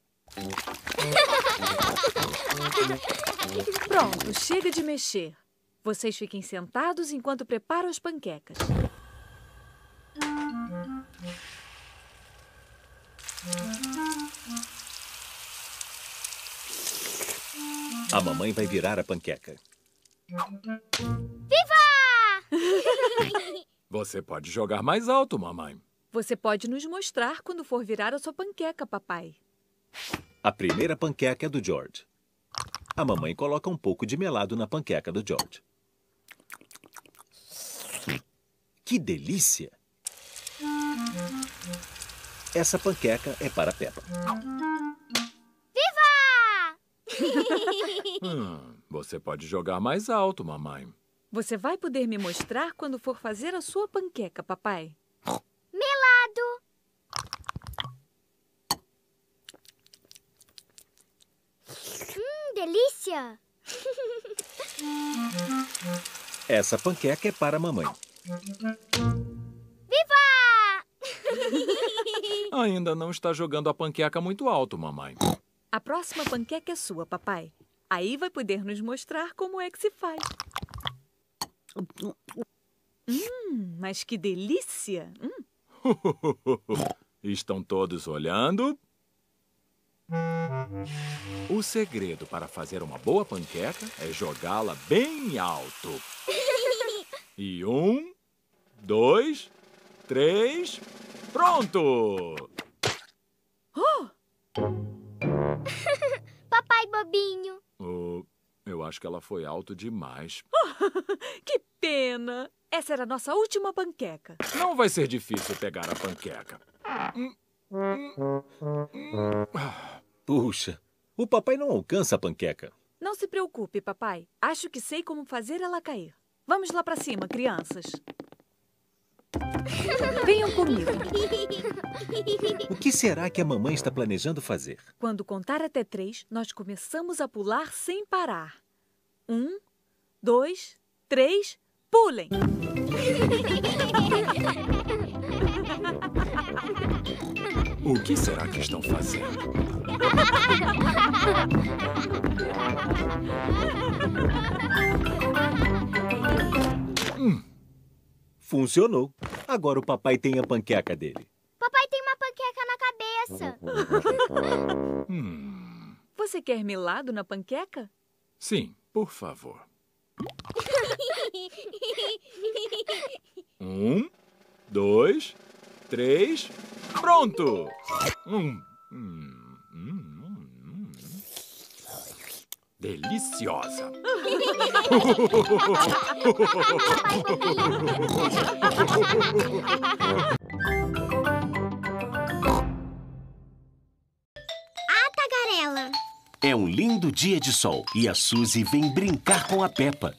Pronto, chega de mexer. Vocês fiquem sentados enquanto preparo as panquecas. A mamãe vai virar a panqueca. Viva! Você pode jogar mais alto, mamãe. Você pode nos mostrar quando for virar a sua panqueca, papai. A primeira panqueca é do George. A mamãe coloca um pouco de melado na panqueca do George. Que delícia! Essa panqueca é para a Peppa. Viva! Você pode jogar mais alto, mamãe. Você vai poder me mostrar quando for fazer a sua panqueca, papai. Melado! Delícia! Essa panqueca é para a mamãe. Ainda não está jogando a panqueca muito alto, mamãe. A próxima panqueca é sua, papai. Aí vai poder nos mostrar como é que se faz. Mas que delícia! Estão todos olhando? O segredo para fazer uma boa panqueca é jogá-la bem alto. E 1, 2, 3... Pronto! Papai bobinho. Eu acho que ela foi alto demais. Que pena! Essa era a nossa última panqueca. Não vai ser difícil pegar a panqueca. Puxa, o papai não alcança a panqueca. Não se preocupe, papai. Acho que sei como fazer ela cair. Vamos lá pra cima, crianças. Venham comigo. O que será que a mamãe está planejando fazer? Quando contar até 3, nós começamos a pular sem parar. 1, 2, 3, pulem! O que será que estão fazendo? Funcionou. Agora o papai tem a panqueca dele. Papai tem uma panqueca na cabeça. Você quer melado na panqueca? Sim, por favor. 1, 2, 3... Pronto! Deliciosa! A tagarela. É um lindo dia de sol e a Suzy vem brincar com a Peppa.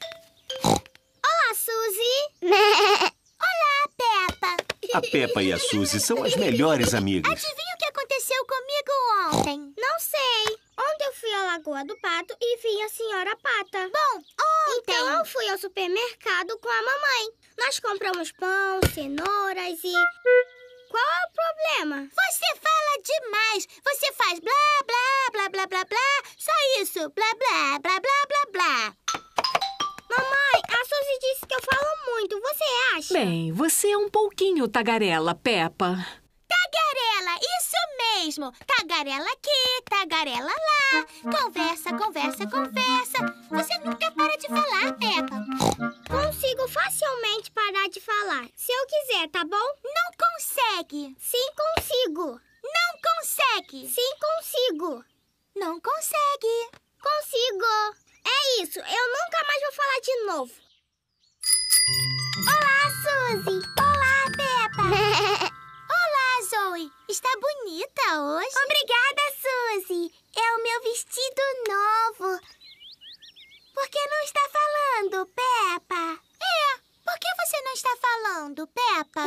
Olá, Suzy! Olá, Peppa! A Peppa e a Suzy são as melhores amigas. Adivinha o que aconteceu comigo ontem? Não sei. Ontem eu fui à Lagoa do Pato e vi a senhora Pata. Bom, ontem... Então eu fui ao supermercado com a mamãe. Nós compramos pão, cenouras e... Qual é o problema? Você fala demais. Você faz blá, blá, blá, blá, blá, blá. Só isso. Blá, blá, blá, blá, blá, blá. Mamãe, a Suzy disse que eu falo muito. Você acha? Bem, você é um pouquinho tagarela, Peppa. Tagarela, isso mesmo. Tagarela aqui, tagarela lá. Conversa, conversa, conversa. Você nunca para de falar, Peppa. Consigo facilmente parar de falar, se eu quiser, tá bom? Não consegue. Sim, consigo. Não consegue. Sim, consigo. Não consegue. Consigo. É isso, eu nunca mais vou falar de novo. Olá, Suzy. Olá, Peppa. Olá, Zoe. Está bonita hoje. Obrigada, Suzy. É o meu vestido novo. Por que não está falando, Peppa? É, por que você não está falando, Peppa?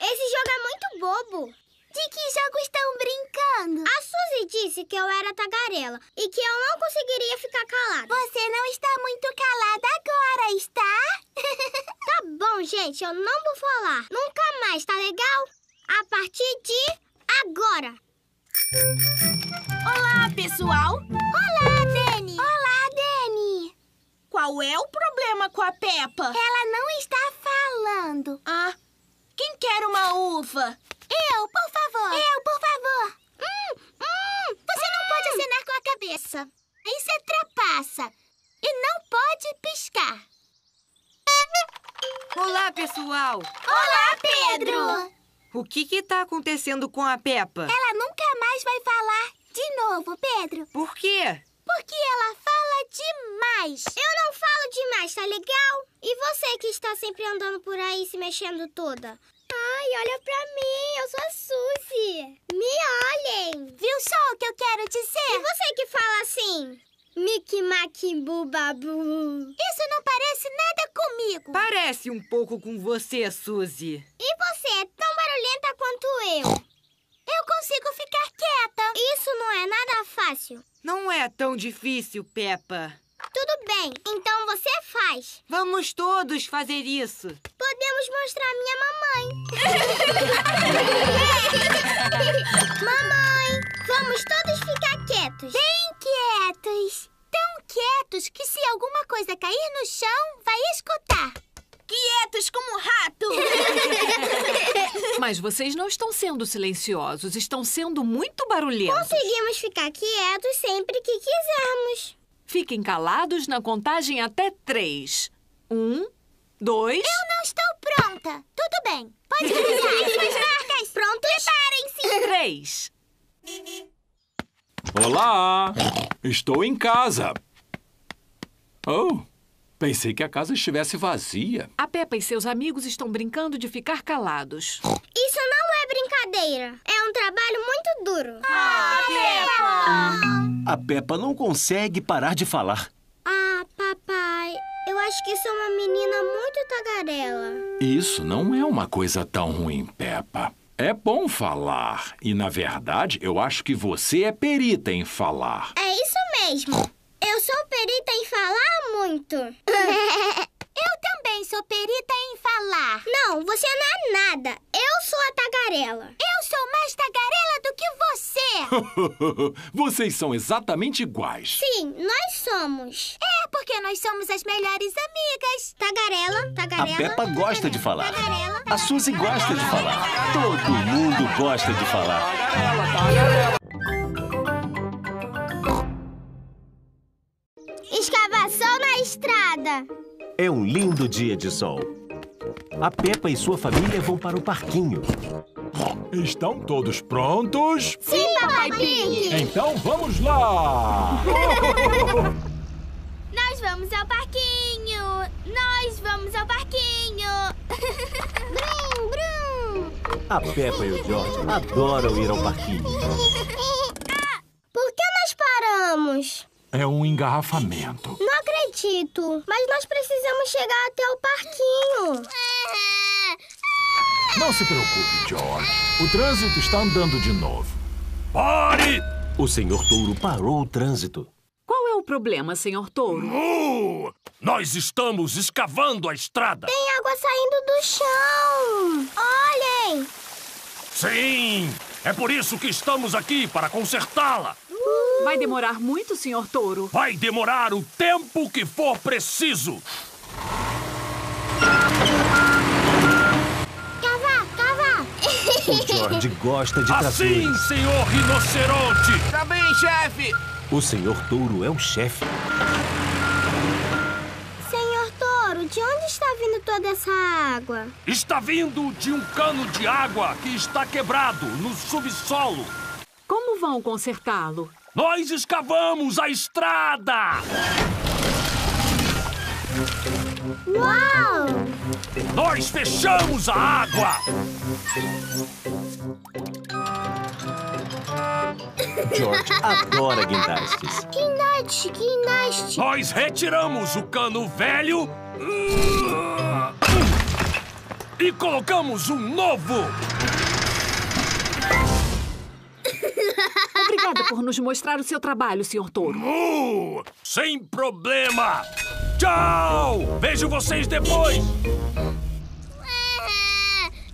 Esse jogo é muito bobo. De que jogo estão brincando? A Suzy disse que eu era tagarela e que eu não conseguiria ficar calada. Você não está muito calada agora, está? Tá bom, gente, eu não vou falar. Nunca mais, tá legal? A partir de agora. Olá, pessoal. Olá, Danny. Olá, Danny. Qual é o problema com a Peppa? Ela não está falando. Ah, quem quer uma uva? Eu, por favor! Eu, por favor! Você não pode acenar com a cabeça. Isso é trapaça. E não pode piscar. Olá, pessoal! Olá, Pedro! O que está acontecendo com a Peppa? Ela nunca mais vai falar de novo, Pedro. Por quê? Porque ela fala demais. Eu não falo demais, tá legal? E você que está sempre andando por aí se mexendo toda? Ai, olha pra mim, eu sou a Suzy. Me olhem. Viu só o que eu quero dizer? E você que fala assim? Mic-mac-bu-babu. Isso não parece nada comigo. Parece um pouco com você, Suzy. E você é tão barulhenta quanto eu. Eu consigo ficar quieta. Isso não é nada fácil. Não é tão difícil, Peppa. Tudo bem, então você faz. Vamos todos fazer isso. Podemos mostrar a minha mamãe. Mamãe, vamos todos ficar quietos. Bem quietos. Tão quietos que se alguma coisa cair no chão, vai escutar. Quietos como um rato. Mas vocês não estão sendo silenciosos, estão sendo muito barulhentos. Conseguimos ficar quietos sempre que quisermos. Fiquem calados na contagem até 3. 1, 2... Eu não estou pronta. Tudo bem. Pode pegar suas marcas. Prontos? Preparem-se. 3. Olá. Estou em casa. Oh, pensei que a casa estivesse vazia. A Peppa e seus amigos estão brincando de ficar calados. Isso não é brincadeira. É um trabalho muito duro. Ah, Peppa! A Peppa não consegue parar de falar. Ah, papai, eu acho que sou uma menina muito tagarela. Isso não é uma coisa tão ruim, Peppa. É bom falar. E, na verdade, eu acho que você é perita em falar. É isso mesmo. Eu sou perita em falar muito. Eu também sou perita em falar. Não, você não é nada. Eu sou a tagarela. Eu sou mais tagarela do que você. Vocês são exatamente iguais. Sim, nós somos. É, porque nós somos as melhores amigas. Tagarela, tagarela. A Peppa gosta de falar. Tagarela, a Suzy gosta de falar. Todo mundo gosta de falar. Tagarela, tagarela. Escavação na estrada. É um lindo dia de sol. A Peppa e sua família vão para o parquinho. Estão todos prontos? Sim, Papai Pig! Então vamos lá! Nós vamos ao parquinho! Nós vamos ao parquinho! Brum, brum! A Peppa e o George adoram ir ao parquinho. Por que nós paramos? É um engarrafamento. Não acredito, mas nós precisamos chegar até o parquinho. Não se preocupe, George. O trânsito está andando de novo. Pare! O Senhor Touro parou o trânsito. Qual é o problema, Senhor Touro? Nós estamos escavando a estrada. Tem água saindo do chão. Olhem! Sim! É por isso que estamos aqui, para consertá-la. Vai demorar muito, Senhor Touro? Vai demorar o tempo que for preciso. Cavar, cavar. O George gosta de trazer. Assim, Senhor Rinoceronte. Tá bem, chefe. O Senhor Touro é o chefe. Senhor Touro, de onde está vindo toda essa água? Está vindo de um cano de água que está quebrado no subsolo. Como vão consertá-lo? Nós escavamos a estrada! Uau! Nós fechamos a água! George adora guindastes. Guindaste, guindaste. Nós retiramos o cano velho e colocamos um novo. Obrigada por nos mostrar o seu trabalho, Senhor Touro. Sem problema. Tchau! Vejo vocês depois.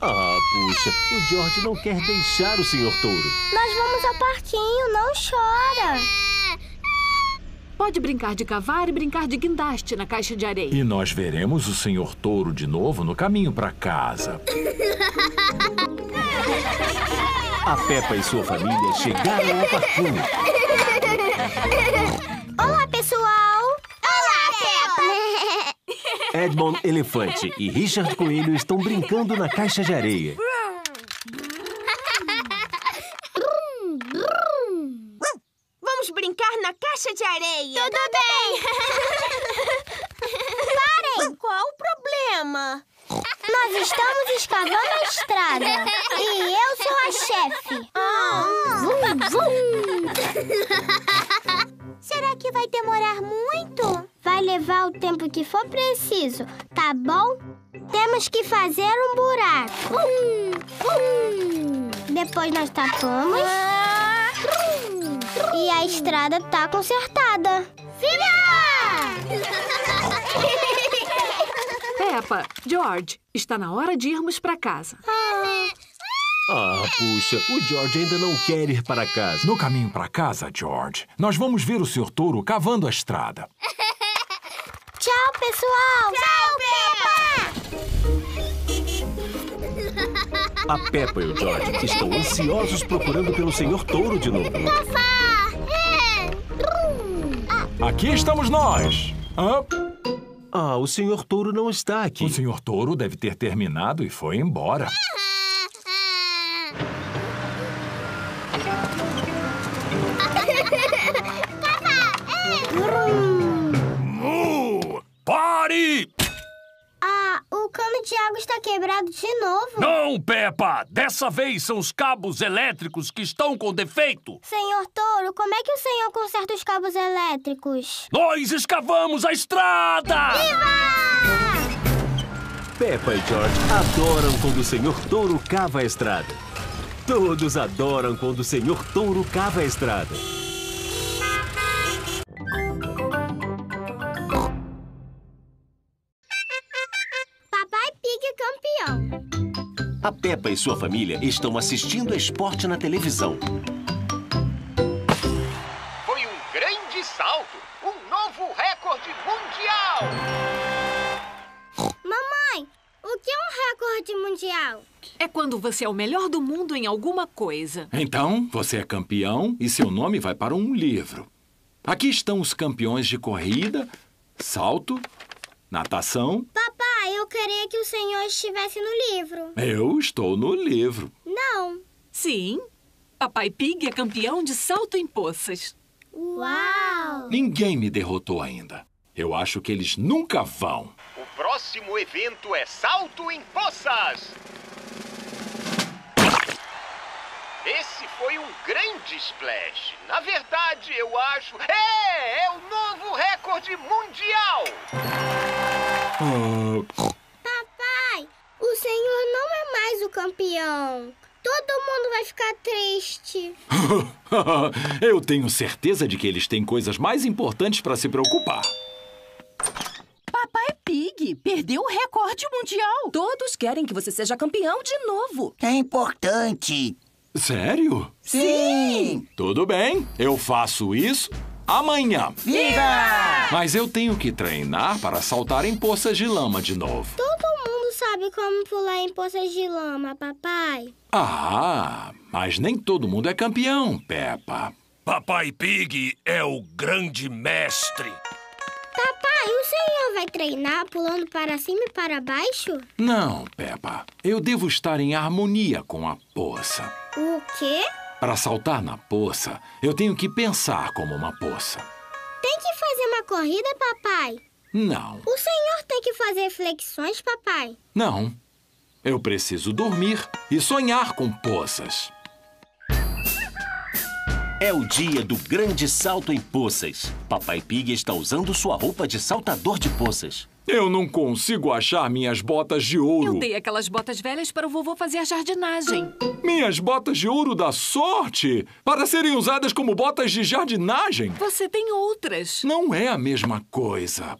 Ah, puxa, o George não quer deixar o Senhor Touro. Nós vamos ao parquinho, não chora. Pode brincar de cavar e brincar de guindaste na caixa de areia. E nós veremos o Senhor Touro de novo no caminho para casa. A Peppa e sua família chegaram ao parquinho. Olá, pessoal! Olá, Peppa! Edmond Elefante e Richard Coelho estão brincando na caixa de areia. Vamos brincar na caixa de areia. Tudo bem! Parem! Qual o problema? Nós estamos escavando a estrada. E eu sou a chefe. Vum, vum. Será que vai demorar muito? Vai levar o tempo que for preciso, tá bom? Temos que fazer um buraco. Depois nós tapamos. E a estrada tá consertada. Viva! Peppa, George, está na hora de irmos para casa. Ah, puxa, o George ainda não quer ir para casa. No caminho para casa, George, nós vamos ver o Senhor Touro cavando a estrada. Tchau, pessoal! Tchau, Peppa! A Peppa e o George estão ansiosos procurando pelo Senhor Touro de novo. Aqui estamos nós! Ah, o Senhor Touro não está aqui. O Senhor Touro deve ter terminado e foi embora. Pare! Ah, o cano de água está quebrado de novo. Não, Peppa! Dessa vez são os cabos elétricos que estão com defeito. Senhor Touro, como é que o senhor conserta os cabos elétricos? Nós escavamos a estrada! Viva! Peppa e George adoram quando o Senhor Touro cava a estrada. Todos adoram quando o Senhor Touro cava a estrada. A Peppa e sua família estão assistindo a esporte na televisão. Foi um grande salto! Um novo recorde mundial! Mamãe, o que é um recorde mundial? É quando você é o melhor do mundo em alguma coisa. Então, você é campeão e seu nome vai para um livro. Aqui estão os campeões de corrida, salto, natação... Papai, eu queria que o senhor estivesse no livro. Eu estou no livro. Não. Sim. Papai Pig é campeão de salto em poças. Uau! Ninguém me derrotou ainda. Eu acho que eles nunca vão. O próximo evento é salto em poças. Esse foi um grande splash. Na verdade, eu acho... É o novo recorde mundial! Papai, o senhor não é mais o campeão. Todo mundo vai ficar triste. Eu tenho certeza de que eles têm coisas mais importantes para se preocupar. Papai Pig perdeu o recorde mundial. Todos querem que você seja campeão de novo. É importante. Sério? Sim! Tudo bem, eu faço isso amanhã. Viva! Mas eu tenho que treinar para saltar em poças de lama de novo. Todo mundo sabe como pular em poças de lama, papai. Ah, mas nem todo mundo é campeão, Peppa. Papai Pig é o grande mestre. Papai, o senhor vai treinar pulando para cima e para baixo? Não, Peppa. Eu devo estar em harmonia com a poça. O quê? Para saltar na poça, eu tenho que pensar como uma poça. Tem que fazer uma corrida, papai. Não. O senhor tem que fazer reflexões, papai? Não. Eu preciso dormir e sonhar com poças. É o dia do grande salto em poças. Papai Pig está usando sua roupa de saltador de poças. Eu não consigo achar minhas botas de ouro. Eu dei aquelas botas velhas para o vovô fazer a jardinagem. Minhas botas de ouro da sorte? Para serem usadas como botas de jardinagem? Você tem outras. Não é a mesma coisa.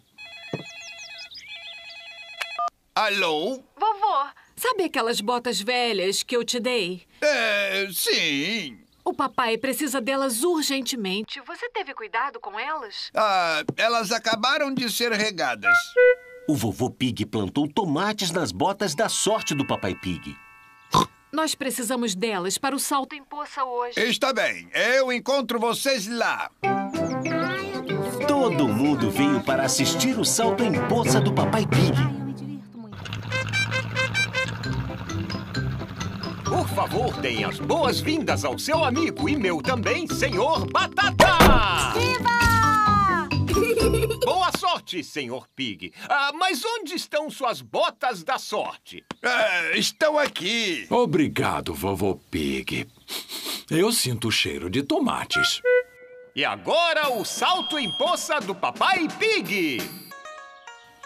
Alô? Vovô, sabe aquelas botas velhas que eu te dei? É, sim. O papai precisa delas urgentemente. Você teve cuidado com elas? Ah, elas acabaram de ser regadas. O vovô Pig plantou tomates nas botas da sorte do papai Pig. Nós precisamos delas para o salto em poça hoje. Está bem. Eu encontro vocês lá. Todo mundo veio para assistir o salto em poça do papai Pig. Por favor, deem as boas-vindas ao seu amigo e meu também, Senhor Batata! Viva! Boa sorte, Senhor Pig. Ah, mas onde estão suas botas da sorte? Ah, estão aqui. Obrigado, Vovô Pig. Eu sinto o cheiro de tomates. E agora o salto em poça do Papai Pig.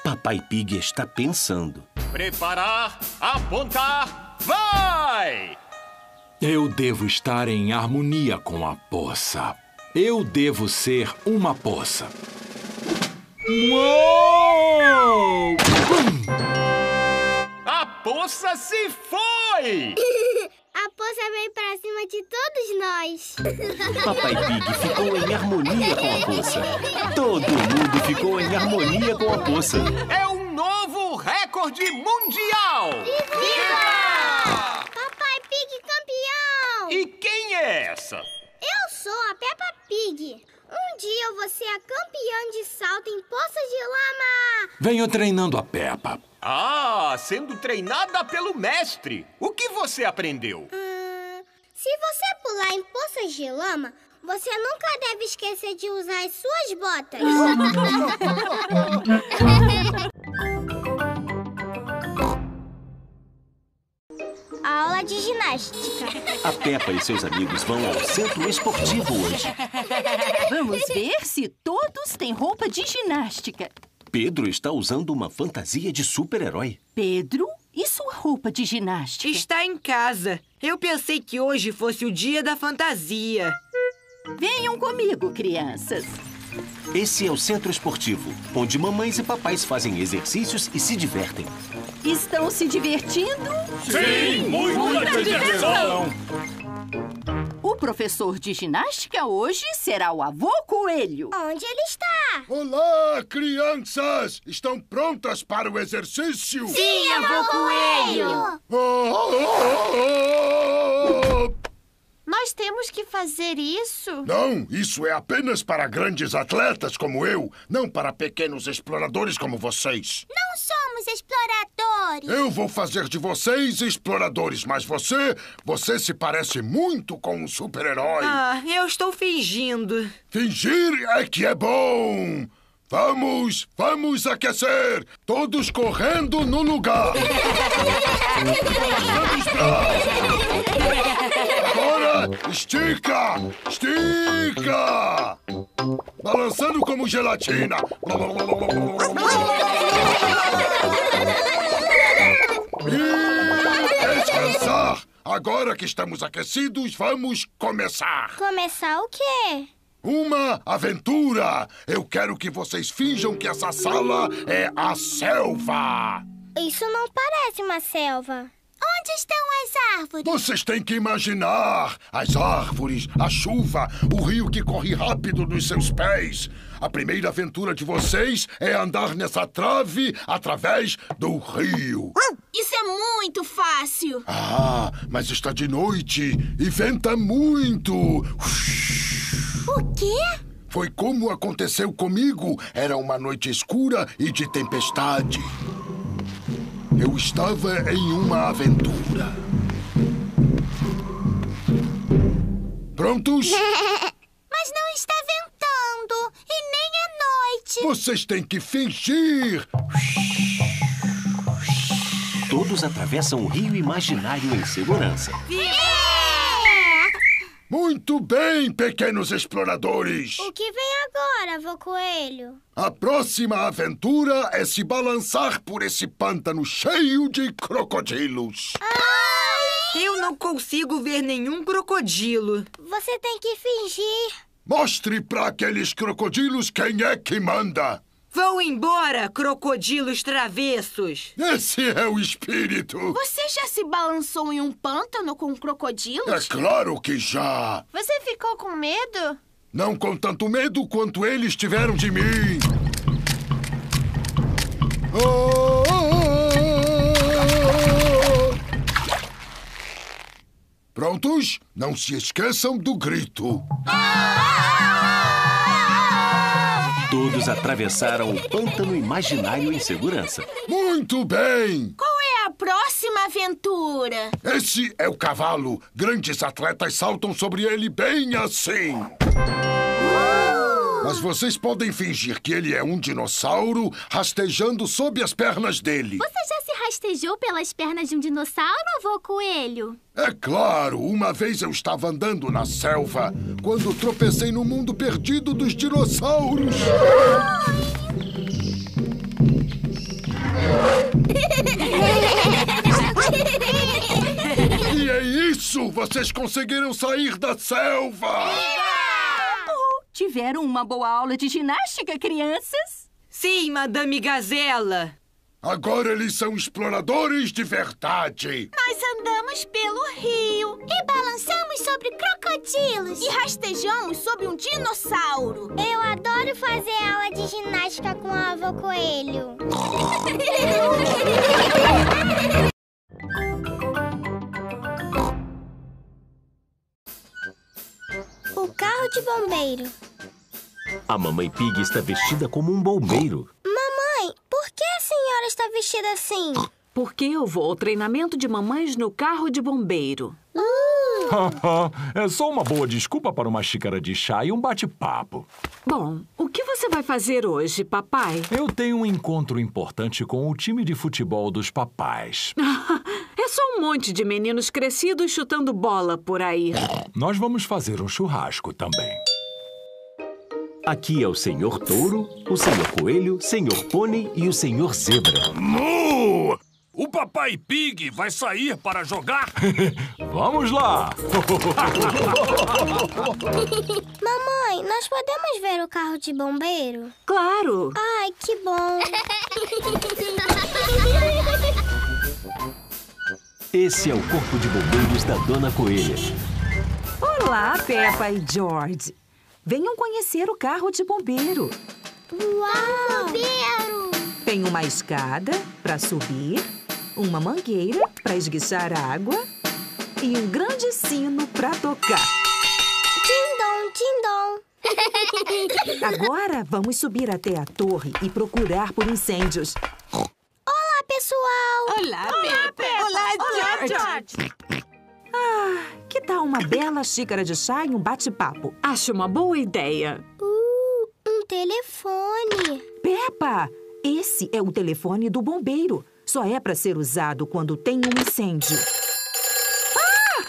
Papai Pig está pensando. Preparar, apontar... Vai! Eu devo estar em harmonia com a poça. Eu devo ser uma poça. Uou! A poça se foi! A poça veio pra cima de todos nós. Papai Pig ficou em harmonia com a poça. Todo mundo ficou em harmonia com a poça. É um novo recorde mundial! Viva! E quem é essa? Eu sou a Peppa Pig. Um dia eu vou ser a campeã de salto em poça de lama. Venho treinando a Peppa. Ah, sendo treinada pelo mestre. O que você aprendeu? Se você pular em poças de lama, você nunca deve esquecer de usar as suas botas. A aula de ginástica. A Peppa e seus amigos vão ao centro esportivo hoje. Vamos ver se todos têm roupa de ginástica. Pedro está usando uma fantasia de super-herói. Pedro, e sua roupa de ginástica? Está em casa. Eu pensei que hoje fosse o dia da fantasia. Venham comigo, crianças. Esse é o centro esportivo, onde mamães e papais fazem exercícios e se divertem. Estão se divertindo? Sim, muita diversão! O professor de ginástica hoje será o avô Coelho. Onde ele está? Olá, crianças! Estão prontas para o exercício? Sim, avô Coelho! Nós temos que fazer isso? Não, isso é apenas para grandes atletas como eu, não para pequenos exploradores como vocês. Não somos exploradores. Eu vou fazer de vocês exploradores, mas você se parece muito com um super-herói. Ah, eu estou fingindo. Fingir é que é bom. Vamos aquecer. Todos correndo no lugar. Vamos pra... Agora, estica! Estica! Balançando como gelatina. E descansar! Agora que estamos aquecidos, vamos começar. Começar o quê? Uma aventura! Eu quero que vocês finjam que essa sala é a selva. Isso não parece uma selva. Onde estão as árvores? Vocês têm que imaginar. As árvores, a chuva, o rio que corre rápido nos seus pés. A primeira aventura de vocês é andar nessa trave através do rio. Isso é muito fácil. Ah, mas está de noite e venta muito. O quê? Foi como aconteceu comigo. Era uma noite escura e de tempestade. Eu estava em uma aventura. Prontos? Mas não está ventando e Vocês têm que fingir! Todos atravessam o rio imaginário em segurança. Muito bem, pequenos exploradores! O que vem agora, vô Coelho? A próxima aventura é se balançar por esse pântano cheio de crocodilos. Ai! Eu não consigo ver nenhum crocodilo. Você tem que fingir. Mostre pra aqueles crocodilos quem é que manda. Vão embora, crocodilos travessos. Esse é o espírito. Você já se balançou em um pântano com crocodilos? É claro que já. Você ficou com medo? Não com tanto medo quanto eles tiveram de mim. Prontos? Não se esqueçam do grito. Todos atravessaram o pântano imaginário em segurança. Muito bem! Qual é a próxima aventura? Esse é o cavalo. Grandes atletas saltam sobre ele bem assim. Mas vocês podem fingir que ele é um dinossauro rastejando sob as pernas dele. Você já se rastejou pelas pernas de um dinossauro, avô Coelho? É claro! Uma vez eu estava andando na selva quando tropecei no mundo perdido dos dinossauros. E é isso! Vocês conseguiram sair da selva! Tiveram uma boa aula de ginástica, crianças? Sim, Madame Gazella. Agora eles são exploradores de verdade. Nós andamos pelo rio e balançamos sobre crocodilos e rastejamos sobre um dinossauro. Eu adoro fazer aula de ginástica com o avô Coelho. O carro de bombeiro. A mamãe Pig está vestida como um bombeiro. Mamãe, por que a senhora está vestida assim? Porque eu vou ao treinamento de mamães no carro de bombeiro. É só uma boa desculpa para uma xícara de chá e um bate-papo. Bom, o que você vai fazer hoje, papai? Eu tenho um encontro importante com o time de futebol dos papais. É só um monte de meninos crescidos chutando bola por aí. Nós vamos fazer um churrasco também. Aqui é o Senhor Touro, o Senhor Coelho, o Senhor Pônei e o Senhor Zebra. Mu! O Papai Pig vai sair para jogar? Vamos lá! Mamãe, nós podemos ver o carro de bombeiro? Claro! Ai, que bom! Esse é o corpo de bombeiros da Dona Coelha. Olá, Peppa e George. Venham conhecer o carro de bombeiro. Uau! Bombeiro! Tem uma escada para subir, uma mangueira para esguichar água e um grande sino para tocar. Tim-dom, tim-dom! Agora vamos subir até a torre e procurar por incêndios. Olá, pessoal! Olá, Peppa! Olá, George! Ah, que tal uma bela xícara de chá e um bate-papo? Acho uma boa ideia. Um telefone. Peppa, esse é o telefone do bombeiro. Só é para ser usado quando tem um incêndio. Ah!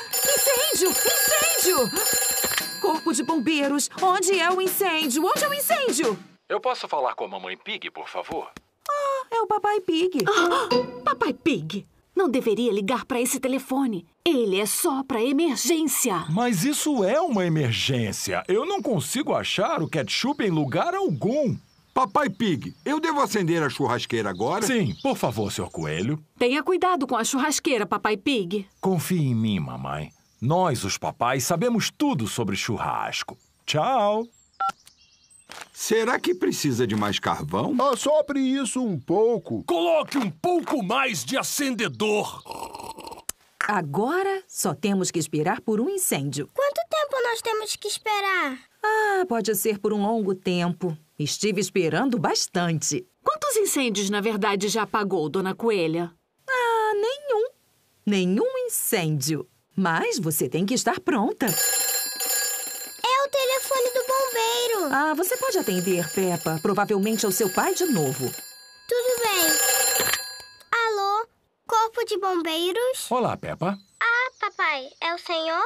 Incêndio! Incêndio! Corpo de bombeiros, onde é o incêndio? Onde é o incêndio? Eu posso falar com a mamãe Pig, por favor? É o Papai Pig. Papai Pig, não deveria ligar para esse telefone. Ele é só para emergência. Mas isso é uma emergência. Eu não consigo achar o ketchup em lugar algum. Papai Pig, eu devo acender a churrasqueira agora? Sim, por favor, Senhor Coelho. Tenha cuidado com a churrasqueira, Papai Pig. Confie em mim, mamãe. Nós, os papais, sabemos tudo sobre churrasco. Tchau. Será que precisa de mais carvão? Assopre isso um pouco. Coloque um pouco mais de acendedor. Agora só temos que esperar por um incêndio. Quanto tempo nós temos que esperar? Ah, pode ser por um longo tempo. Estive esperando bastante. Quantos incêndios, na verdade, já apagou, Dona Coelha? Ah, nenhum. Nenhum incêndio. Mas você tem que estar pronta. É o telefone do bombeiro. Ah, você pode atender, Peppa. Provavelmente é o seu pai de novo. Tudo bem. Alô? Corpo de Bombeiros? Olá, Peppa. Ah, papai, é o senhor?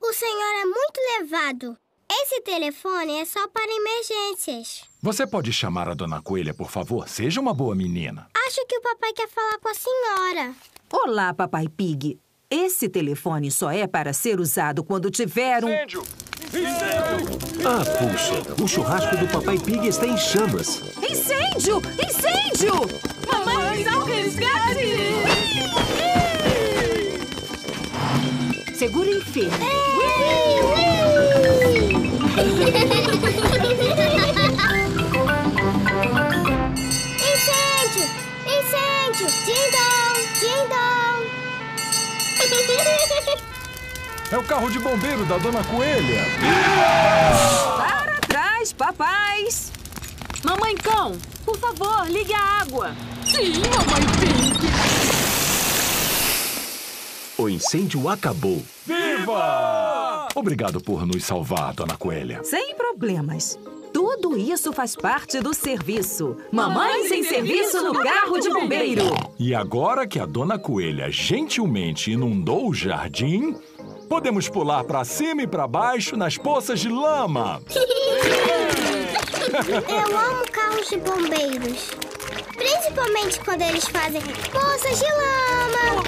O senhor é muito levado. Esse telefone é só para emergências. Você pode chamar a Dona Coelha, por favor? Seja uma boa menina. Acho que o papai quer falar com a senhora. Olá, Papai Pig. Esse telefone só é para ser usado quando tiver um... Incêndio! Incêndio! Ah, puxa! O churrasco do Papai Pig está em chamas. Incêndio! Incêndio! Mamãe, salve o resgate! Segura e firme. Incêndio! Incêndio! Dindom! Dindom! É o carro de bombeiro da Dona Coelha. Para trás, papais. Mamãe Cão, por favor, ligue a água. Sim, Mamãe Pig. O incêndio acabou. Viva! Obrigado por nos salvar, Dona Coelha. Sem problemas. Tudo isso faz parte do serviço. Mamãe sem serviço no carro de bombeiro. E agora que a Dona Coelha gentilmente inundou o jardim, podemos pular pra cima e pra baixo nas poças de lama. Eu amo carros de bombeiros. Principalmente quando eles fazem poças de lama.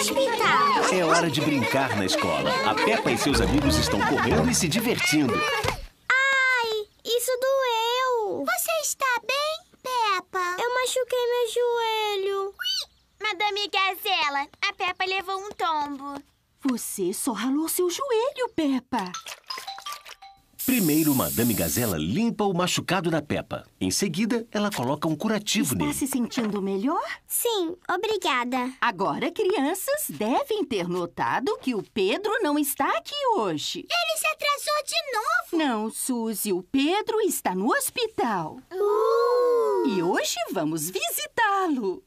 Hospital. É hora de brincar na escola. A Peppa e seus amigos estão correndo e se divertindo. Ai, isso doeu. Você está bem, Peppa? Eu machuquei meu joelho. Ui. Madame Gazella, a Peppa levou um tombo. Você só ralou seu joelho, Peppa. Primeiro, Madame Gazella limpa o machucado da Peppa. Em seguida, ela coloca um curativo nele. Está se sentindo melhor? Sim, obrigada. Agora, crianças, devem ter notado que o Pedro não está aqui hoje. Ele se atrasou de novo. Não, Suzy, o Pedro está no hospital. E hoje vamos visitá-lo.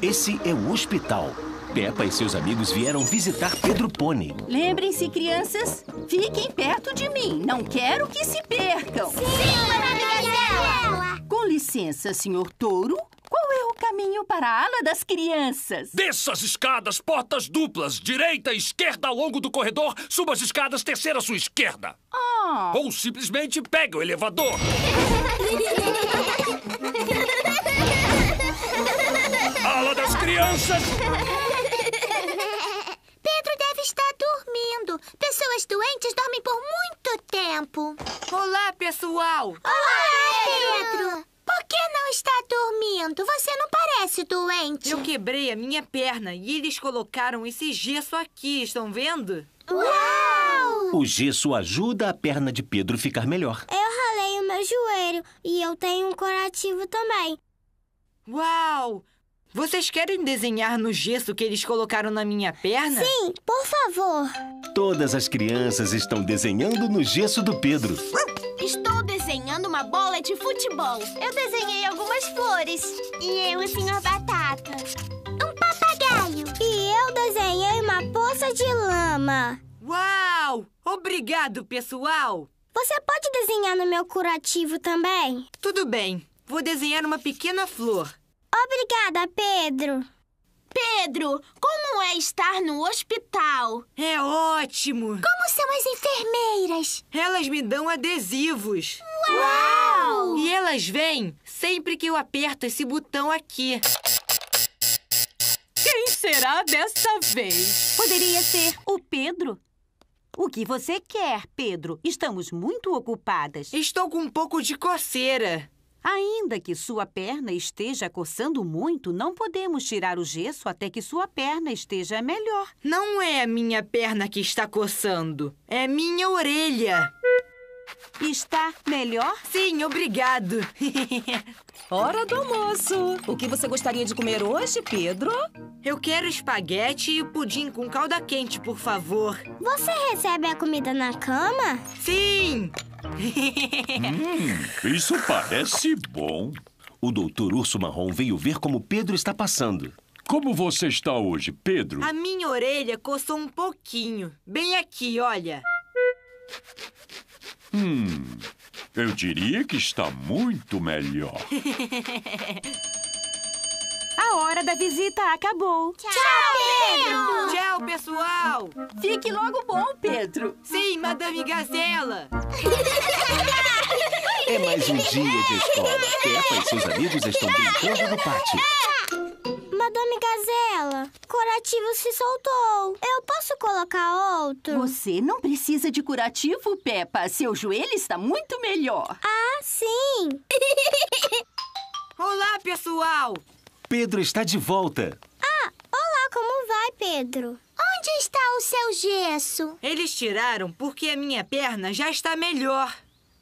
Esse é o hospital. Peppa e seus amigos vieram visitar Pedro Pônei. Lembrem-se, crianças, fiquem perto de mim. Não quero que se percam. Sim, Madame Gazella! Com licença, Senhor Touro, qual é o caminho para a ala das crianças? Desça as escadas, portas duplas, direita e esquerda ao longo do corredor, suba as escadas, terceira à sua esquerda. Ou simplesmente pegue o elevador. Ala das crianças! Pedro deve estar dormindo. Pessoas doentes dormem por muito tempo. Olá, pessoal! Olá, Pedro! Por que não está dormindo? Você não parece doente. Eu quebrei a minha perna e eles colocaram esse gesso aqui, estão vendo? Uau! O gesso ajuda a perna de Pedro ficar melhor. Eu ralei o meu joelho e eu tenho um curativo também. Uau! Vocês querem desenhar no gesso que eles colocaram na minha perna? Sim, por favor. Todas as crianças estão desenhando no gesso do Pedro. Estou desenhando uma bola de futebol. Eu desenhei algumas flores. E eu, o Senhor Batata. Um papagaio. E eu desenhei uma poça de lama. Uau! Obrigado, pessoal. Você pode desenhar no meu curativo também? Tudo bem. Vou desenhar uma pequena flor. Obrigada, Pedro. Pedro, como é estar no hospital? É ótimo. Como são as enfermeiras? Elas me dão adesivos. Uau! E elas vêm sempre que eu aperto esse botão aqui. Quem será dessa vez? Poderia ser o Pedro. O que você quer, Pedro? Estamos muito ocupadas. Estou com um pouco de coceira. Ainda que sua perna esteja coçando muito, não podemos tirar o gesso até que sua perna esteja melhor. Não é a minha perna que está coçando, é minha orelha. Está melhor? Sim, obrigado. Hora do almoço. O que você gostaria de comer hoje, Pedro? Eu quero espaguete e pudim com calda quente, por favor. Você recebe a comida na cama? Sim. Isso parece bom. O doutor Urso Marrom veio ver como Pedro está passando. Como você está hoje, Pedro? A minha orelha coçou um pouquinho. Bem aqui, olha. Eu diria que está muito melhor. A hora da visita acabou. Tchau, Pedro! Tchau, pessoal! Fique logo bom, Pedro. Sim, Madame Gazella. É mais um dia de escola. Peppa e seus amigos estão brincando no pátio. Madame Gazella, curativo se soltou. Eu posso colocar outro? Você não precisa de curativo, Peppa. Seu joelho está muito melhor. Ah, sim. Olá, pessoal. Pedro está de volta. Ah, olá, como vai, Pedro? Onde está o seu gesso? Eles tiraram porque a minha perna já está melhor.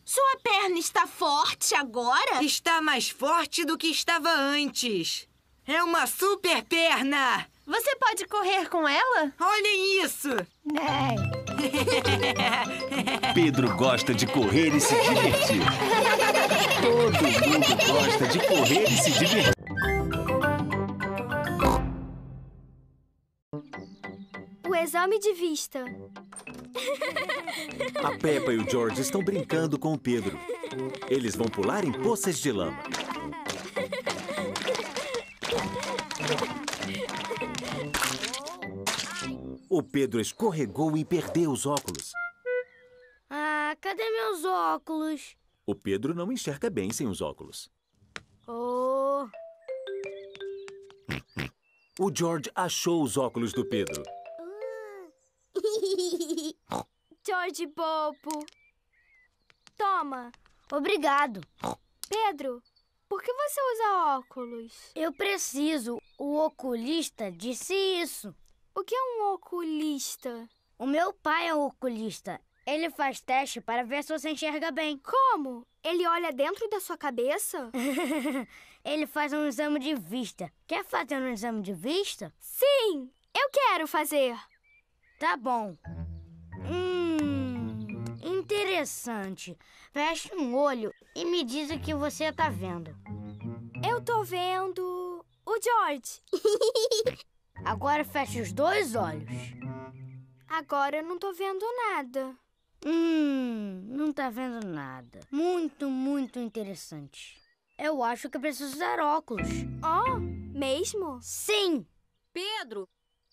Sua perna está forte agora? Está mais forte do que estava antes. É uma super perna! Você pode correr com ela? Olhem isso! Pedro gosta de correr e se divertir. Todo mundo gosta de correr e se divertir. O exame de vista. A Peppa e o George estão brincando com o Pedro. Eles vão pular em poças de lama. O Pedro escorregou e perdeu os óculos. Ah, cadê meus óculos? O Pedro não enxerga bem sem os óculos. Oh. O George achou os óculos do Pedro. George bobo. Toma. Obrigado. Pedro, por que você usa óculos? Eu preciso. O oculista disse isso. O que é um oculista? O meu pai é um oculista. Ele faz teste para ver se você enxerga bem. Como? Ele olha dentro da sua cabeça? Ele faz um exame de vista. Quer fazer um exame de vista? Sim, eu quero fazer. Tá bom. Interessante. Feche um olho e me diz o que você tá vendo. Eu tô vendo o George. Agora fecha os dois olhos. Agora eu não tô vendo nada. Não tá vendo nada. Muito interessante. Eu acho que eu preciso usar óculos. Oh, mesmo? Sim. Pedro,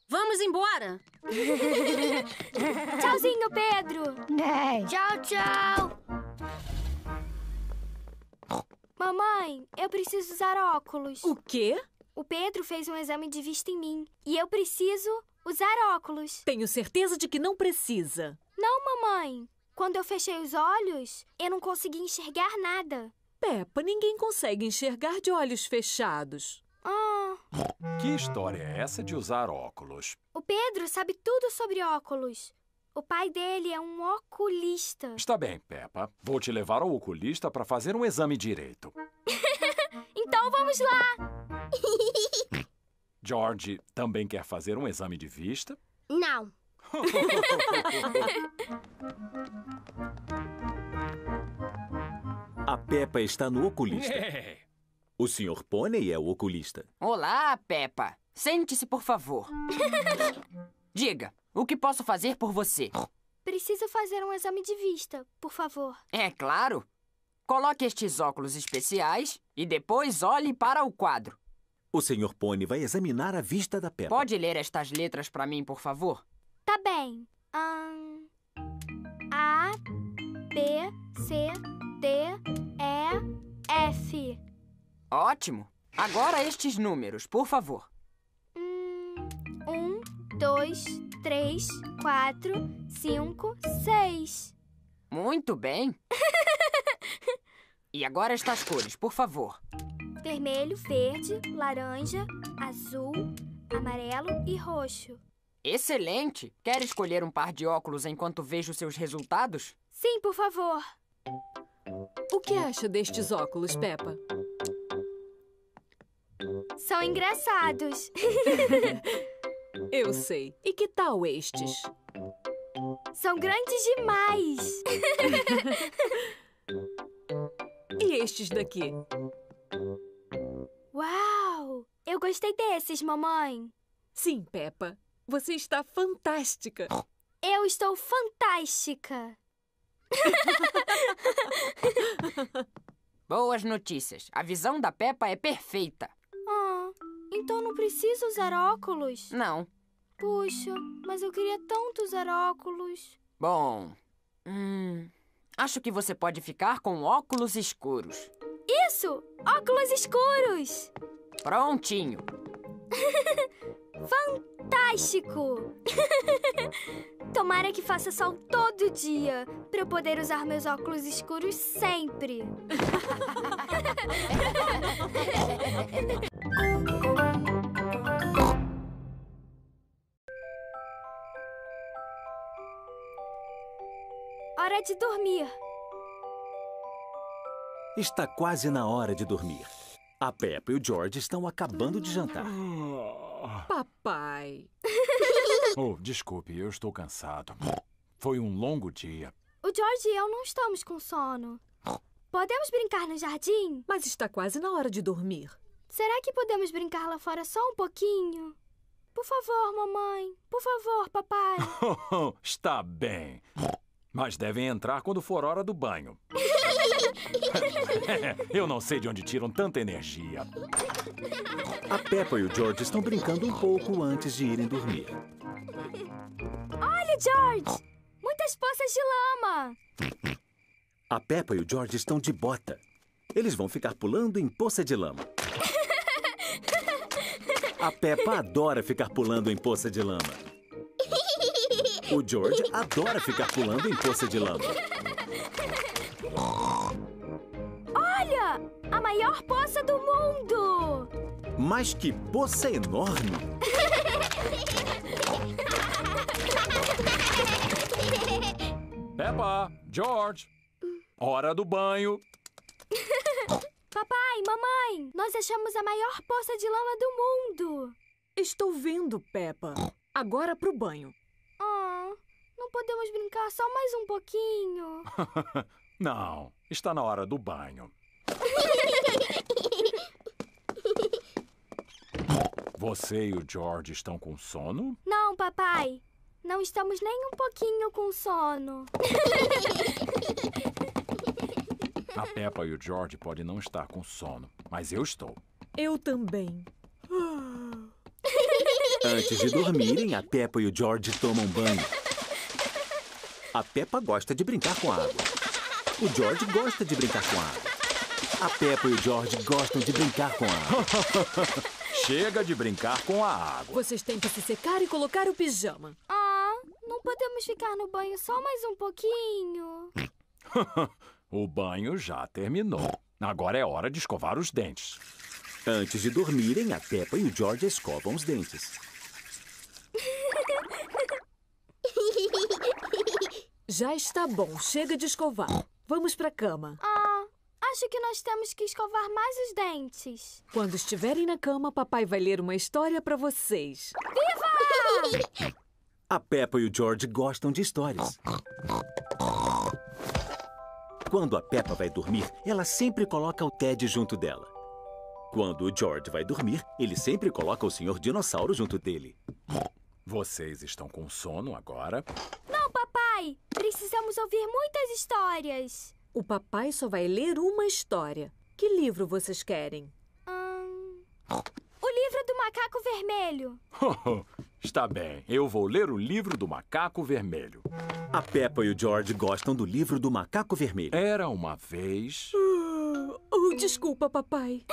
vamos embora. Tchauzinho, Pedro. Tchau, tchau. Mamãe, eu preciso usar óculos. O quê? O Pedro fez um exame de vista em mim e eu preciso usar óculos. Tenho certeza de que não precisa. Não, mamãe. Quando eu fechei os olhos, eu não consegui enxergar nada. Peppa, ninguém consegue enxergar de olhos fechados. Que história é essa de usar óculos? O Pedro sabe tudo sobre óculos. O pai dele é um oculista. Está bem, Peppa. Vou te levar ao oculista para fazer um exame direito. Então vamos lá! George também quer fazer um exame de vista? Não. A Peppa está no oculista. O Senhor Pônei é o oculista. Olá, Peppa. Sente-se, por favor. Diga, o que posso fazer por você? Preciso fazer um exame de vista, por favor. É claro. Coloque estes óculos especiais e depois olhe para o quadro. O Senhor Pônei vai examinar a vista da Peppa. Pode ler estas letras para mim, por favor? Tá bem. A, B, C, D, E, F. Ótimo. Agora estes números, por favor. 1, 2, 3, 4, 5, 6. Muito bem. E agora estas cores, por favor. Vermelho, verde, laranja, azul, amarelo e roxo. Excelente! Quer escolher um par de óculos enquanto vejo seus resultados? Sim, por favor. O que acha destes óculos, Peppa? São engraçados. Eu sei. E que tal estes? São grandes demais. E estes daqui? Eu gostei desses, mamãe. Sim, Peppa. Você está fantástica. Eu estou fantástica. Boas notícias. A visão da Peppa é perfeita. Ah, então não preciso usar óculos? Não. Puxa, mas eu queria tanto usar óculos. Bom, acho que você pode ficar com óculos escuros. Isso! Óculos escuros! Prontinho. Fantástico! Tomara que faça sol todo dia, para eu poder usar meus óculos escuros sempre. Hora de dormir. Está quase na hora de dormir. A Peppa e o George estão acabando de jantar. Papai. Oh, desculpe, eu estou cansado. Foi um longo dia. O George e eu não estamos com sono. Podemos brincar no jardim? Mas está quase na hora de dormir. Será que podemos brincar lá fora só um pouquinho? Por favor, mamãe. Por favor, papai. Está bem. Mas devem entrar quando for hora do banho. Eu não sei de onde tiram tanta energia. A Peppa e o George estão brincando um pouco antes de irem dormir. Olha, George! Muitas poças de lama! A Peppa e o George estão de bota. Eles vão ficar pulando em poça de lama. A Peppa adora ficar pulando em poça de lama. O George adora ficar pulando em poça de lama. Olha! A maior poça do mundo! Mas que poça enorme! Peppa! George! Hora do banho! Papai, mamãe! Nós achamos a maior poça de lama do mundo! Estou vendo, Peppa. Agora pro banho. Não podemos brincar só mais um pouquinho? Não, está na hora do banho. Você e o George estão com sono? Não, papai. Não estamos nem um pouquinho com sono. A Peppa e o George podem não estar com sono, mas eu estou. Eu também. Antes de dormirem, a Peppa e o George tomam banho. A Peppa gosta de brincar com a água. O George gosta de brincar com a água. A Peppa e o George gostam de brincar com a água. Chega de brincar com a água. Vocês têm que se secar e colocar o pijama. Não podemos ficar no banho só mais um pouquinho? O banho já terminou. Agora é hora de escovar os dentes. Antes de dormirem, a Peppa e o George escovam os dentes. Já está bom. Chega de escovar. Vamos para a cama. Acho que nós temos que escovar mais os dentes. Quando estiverem na cama, papai vai ler uma história para vocês. Viva! A Peppa e o George gostam de histórias. Quando a Peppa vai dormir, ela sempre coloca o Ted junto dela. Quando o George vai dormir, ele sempre coloca o Senhor Dinossauro junto dele. Vocês estão com sono agora? Não, papai! Precisamos ouvir muitas histórias. O papai só vai ler uma história. Que livro vocês querem? O livro do Macaco Vermelho. Está bem, eu vou ler o livro do Macaco Vermelho. A Peppa e o George gostam do livro do Macaco Vermelho. Era uma vez... desculpa, papai.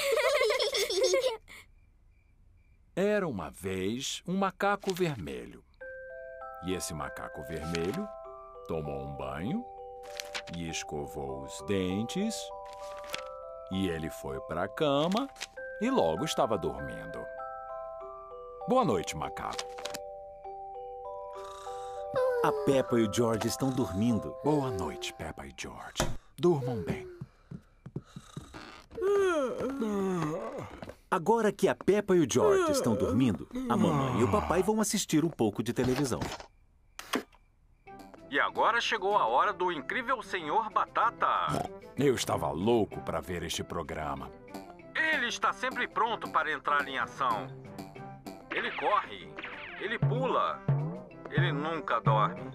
Era uma vez um macaco vermelho. E esse macaco vermelho tomou um banho e escovou os dentes. E ele foi para a cama e logo estava dormindo. Boa noite, macaco. A Peppa e o George estão dormindo. Boa noite, Peppa e George. Durmam bem. Agora que a Peppa e o George estão dormindo, a mamãe e o papai vão assistir um pouco de televisão. E agora chegou a hora do incrível Senhor Batata. Eu estava louco para ver este programa. Ele está sempre pronto para entrar em ação. Ele corre, ele pula, ele nunca dorme.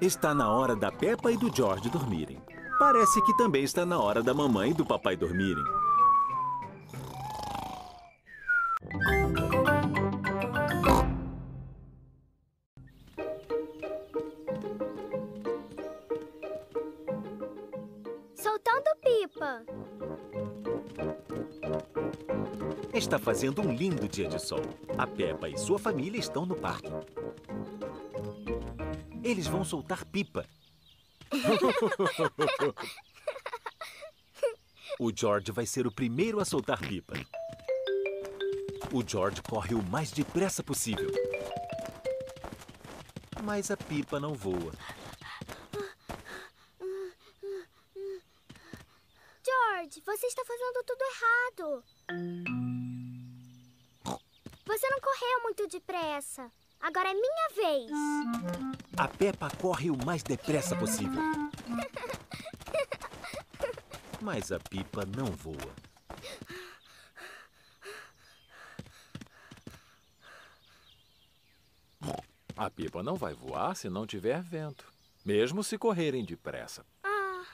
Está na hora da Peppa e do George dormirem. Parece que também está na hora da mamãe e do papai dormirem. Soltando pipa. Está fazendo um lindo dia de sol. A Peppa e sua família estão no parque. Eles vão soltar pipa. O George vai ser o primeiro a soltar pipa. O George corre o mais depressa possível. Mas a pipa não voa. George, você está fazendo tudo errado. Você não correu muito depressa. Agora é minha vez. A Peppa corre o mais depressa possível. Mas a pipa não voa. A pipa não vai voar se não tiver vento, mesmo se correrem depressa. Ah.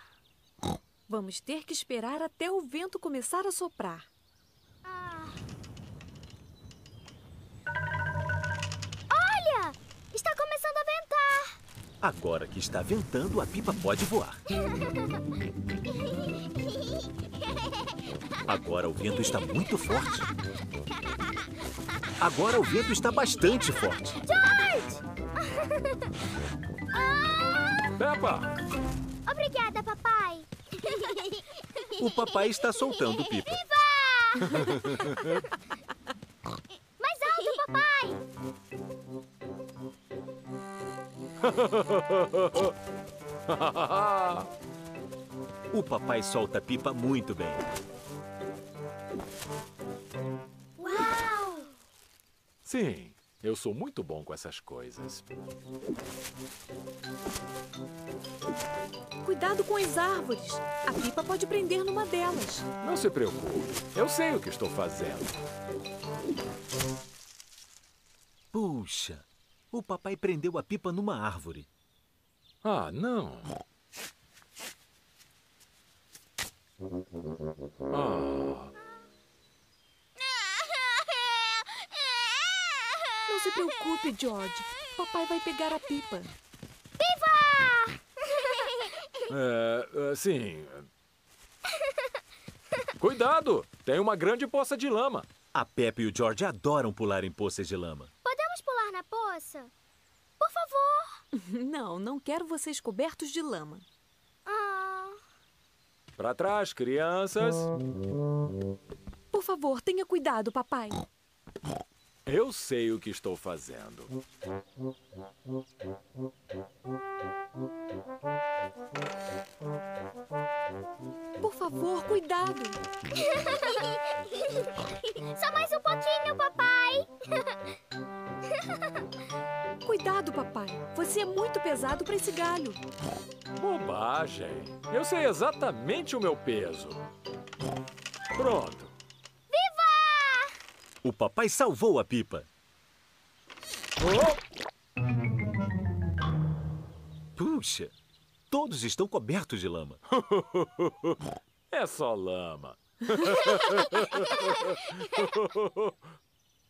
Vamos ter que esperar até o vento começar a soprar. Está começando a ventar. Agora que está ventando, a pipa pode voar. Agora o vento está muito forte. Agora o vento está bastante forte. George! Peppa! Obrigada, papai. O papai está soltando pipa. Viva! Mais alto, papai! O papai solta a pipa muito bem. Uau! Sim, eu sou muito bom com essas coisas. Cuidado com as árvores. A pipa pode prender numa delas. Não se preocupe, eu sei o que estou fazendo. Puxa! O papai prendeu a pipa numa árvore. Ah, não! Ah. Não se preocupe, George. Papai vai pegar a pipa. Viva! Sim. Cuidado! Tem uma grande poça de lama. A Peppa e o George adoram pular em poças de lama. Na poça? Por favor! Não, não quero vocês cobertos de lama. Ah. Pra trás, crianças! Por favor, tenha cuidado, papai. Eu sei o que estou fazendo. Por favor, cuidado! Só mais um pouquinho, papai! Cuidado, papai. Você é muito pesado para esse galho. Bobagem. Eu sei exatamente o meu peso. Pronto. Viva! O papai salvou a pipa. Oh! Puxa, todos estão cobertos de lama. É só lama.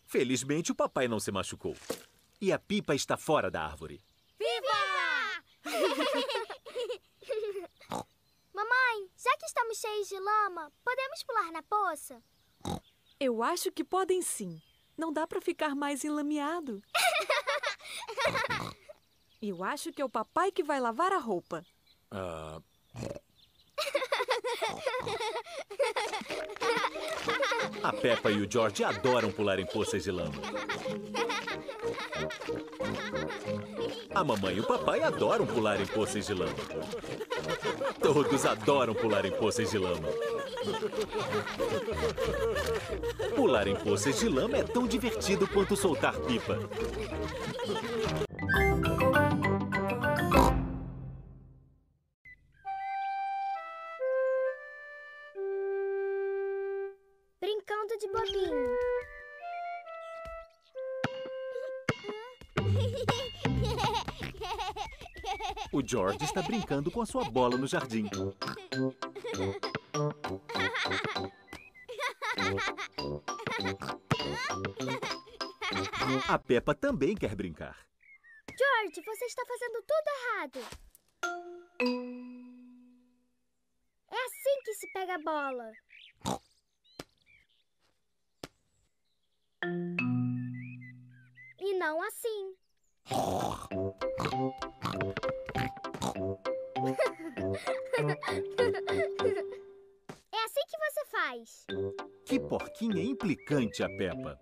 Felizmente, o papai não se machucou. E a pipa está fora da árvore. Viva! Mamãe, já que estamos cheios de lama, podemos pular na poça? Eu acho que podem sim. Não dá para ficar mais enlameado. Eu acho que é o papai que vai lavar a roupa. A Peppa e o George adoram pular em poças de lama. A mamãe e o papai adoram pular em poças de lama. Todos adoram pular em poças de lama. Pular em poças de lama é tão divertido quanto soltar pipa. de bobinho. O George está brincando com a sua bola no jardim. A Peppa também quer brincar. George, você está fazendo tudo errado. É assim que se pega a bola. E não assim. É assim que você faz. Que porquinha implicante a Peppa.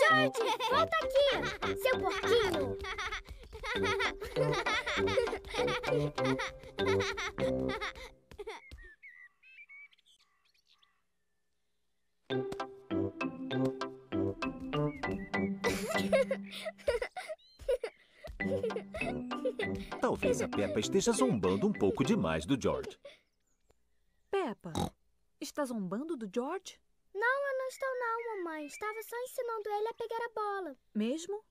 George, volta aqui, seu porquinho. Talvez a Peppa esteja zombando um pouco demais do George. Peppa, está zombando do George? Não, eu não estou não, mamãe. Estava só ensinando ele a pegar a bola. Mesmo?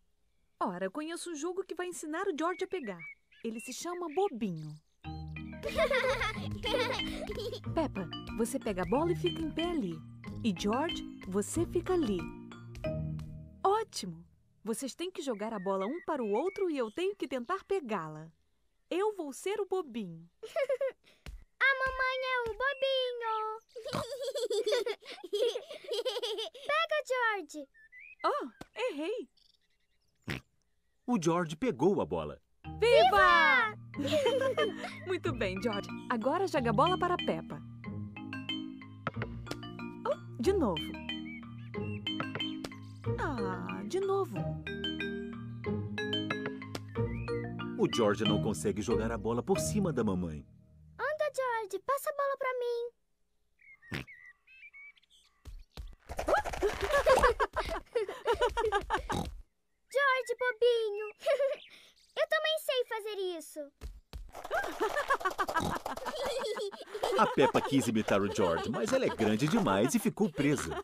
Ora, eu conheço um jogo que vai ensinar o George a pegar. Ele se chama Bobinho. Peppa, você pega a bola e fica em pé ali. E George, você fica ali. Ótimo! Vocês têm que jogar a bola um para o outro e eu tenho que tentar pegá-la. Eu vou ser o Bobinho. A mamãe é o Bobinho. Pega, George. Oh, errei. O George pegou a bola. Viva! Muito bem, George. Agora joga a bola para a Peppa. Oh, de novo. Ah, de novo. O George não consegue jogar a bola por cima da mamãe. Anda, George. Passa a bola para mim. George, bobinho. Eu também sei fazer isso. A Peppa quis imitar o George, mas ela é grande demais e ficou presa.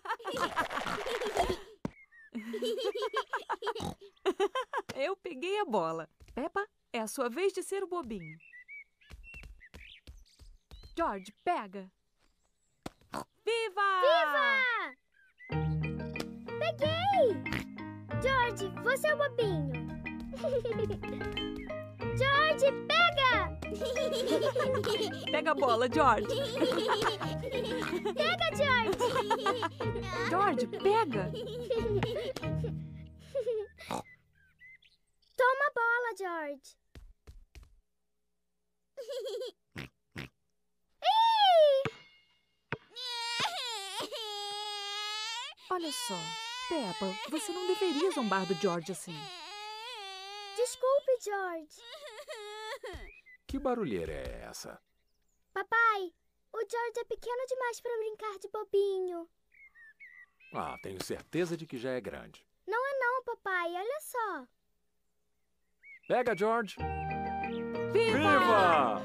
Eu peguei a bola. Peppa, é a sua vez de ser o bobinho. George, pega. Viva! Viva! Peguei! George, você é o bobinho. George, pega! Pega a bola, George. Pega, George. George, pega. Toma a bola, George. Olha só. Peppa, você não deveria zombar do George assim. Desculpe, George. Que barulheira é essa? Papai, o George é pequeno demais para brincar de bobinho. Ah, tenho certeza de que já é grande. Não é não, papai. Olha só. Pega, George. Viva! Viva!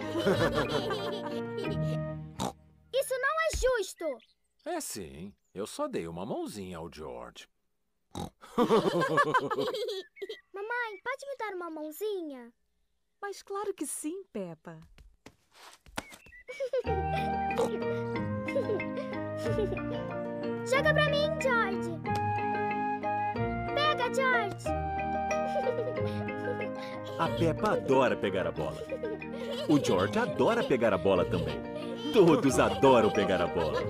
Isso não é justo. É sim. Eu só dei uma mãozinha ao George. Mamãe, pode me dar uma mãozinha? Mas claro que sim, Peppa. Joga pra mim, George. Pega, George. A Peppa adora pegar a bola. O George adora pegar a bola também. Todos adoram pegar a bola.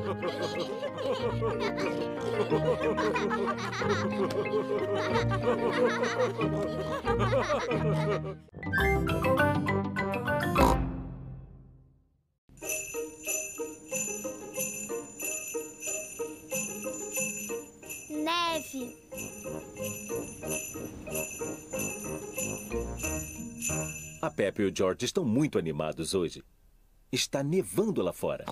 Neve. A Peppa e o George estão muito animados hoje. Está nevando lá fora.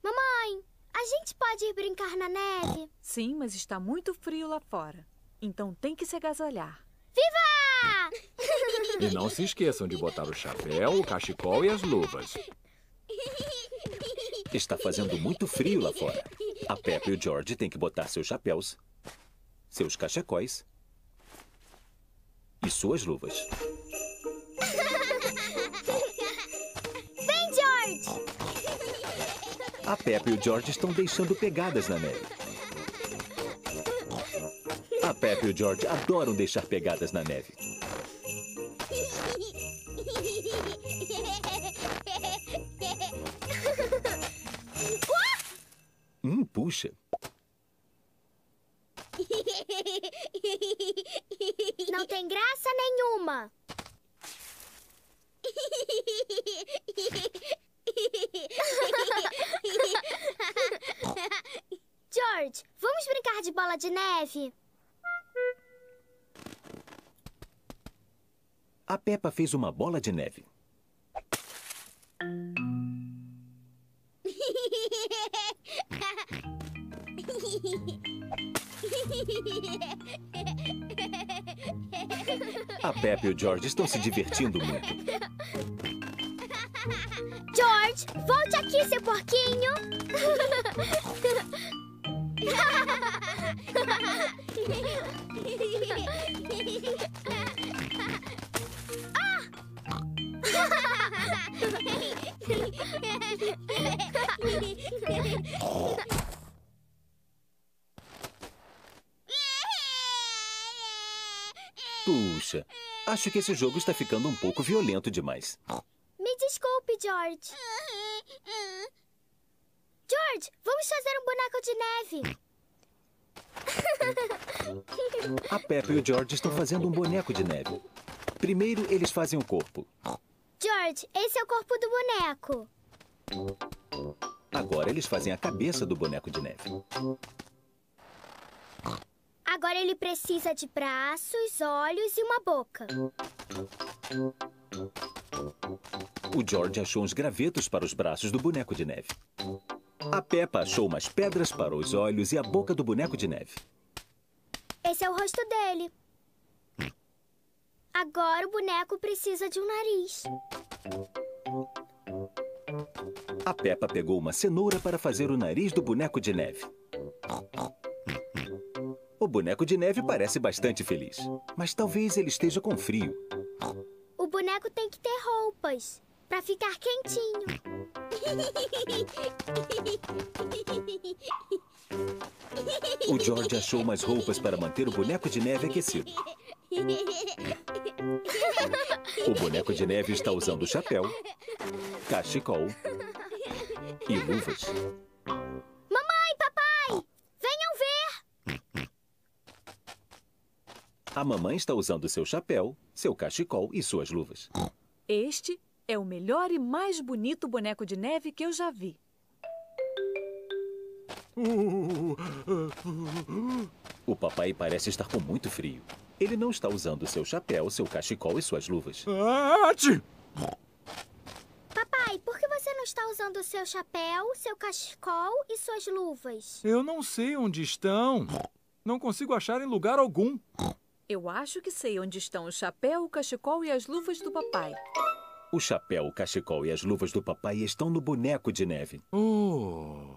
Mamãe, a gente pode ir brincar na neve? Sim, mas está muito frio lá fora. Então tem que se agasalhar. Viva! E não se esqueçam de botar o chapéu, o cachecol e as luvas. Está fazendo muito frio lá fora. A Peppa e o George têm que botar seus chapéus, seus cachecóis e suas luvas. Vem, George! A Peppa e o George estão deixando pegadas na neve. A Peppa e o George adoram deixar pegadas na neve. Puxa. Não tem graça nenhuma. George, vamos brincar de bola de neve? A Peppa fez uma bola de neve. A Peppa e o George estão se divertindo muito. George, volte aqui, seu porquinho! Ah! Puxa, acho que esse jogo está ficando um pouco violento demais. Me desculpe, George. George, vamos fazer um boneco de neve. A Peppa e o George estão fazendo um boneco de neve. Primeiro, eles fazem o corpo. George, esse é o corpo do boneco. Agora eles fazem a cabeça do boneco de neve. Agora ele precisa de braços, olhos e uma boca. O George achou uns gravetos para os braços do boneco de neve. A Peppa achou umas pedras para os olhos e a boca do boneco de neve. Esse é o rosto dele. Agora o boneco precisa de um nariz. A Peppa pegou uma cenoura para fazer o nariz do boneco de neve. O boneco de neve parece bastante feliz, mas talvez ele esteja com frio. O boneco tem que ter roupas, para ficar quentinho. O George achou umas roupas para manter o boneco de neve aquecido. O boneco de neve está usando chapéu, cachecol e luvas. A mamãe está usando seu chapéu, seu cachecol e suas luvas. Este é o melhor e mais bonito boneco de neve que eu já vi. O papai parece estar com muito frio. Ele não está usando seu chapéu, seu cachecol e suas luvas. Papai, por que você não está usando seu chapéu, seu cachecol e suas luvas? Eu não sei onde estão. Não consigo achar em lugar algum. Eu acho que sei onde estão o chapéu, o cachecol e as luvas do papai. O chapéu, o cachecol e as luvas do papai estão no boneco de neve. Oh!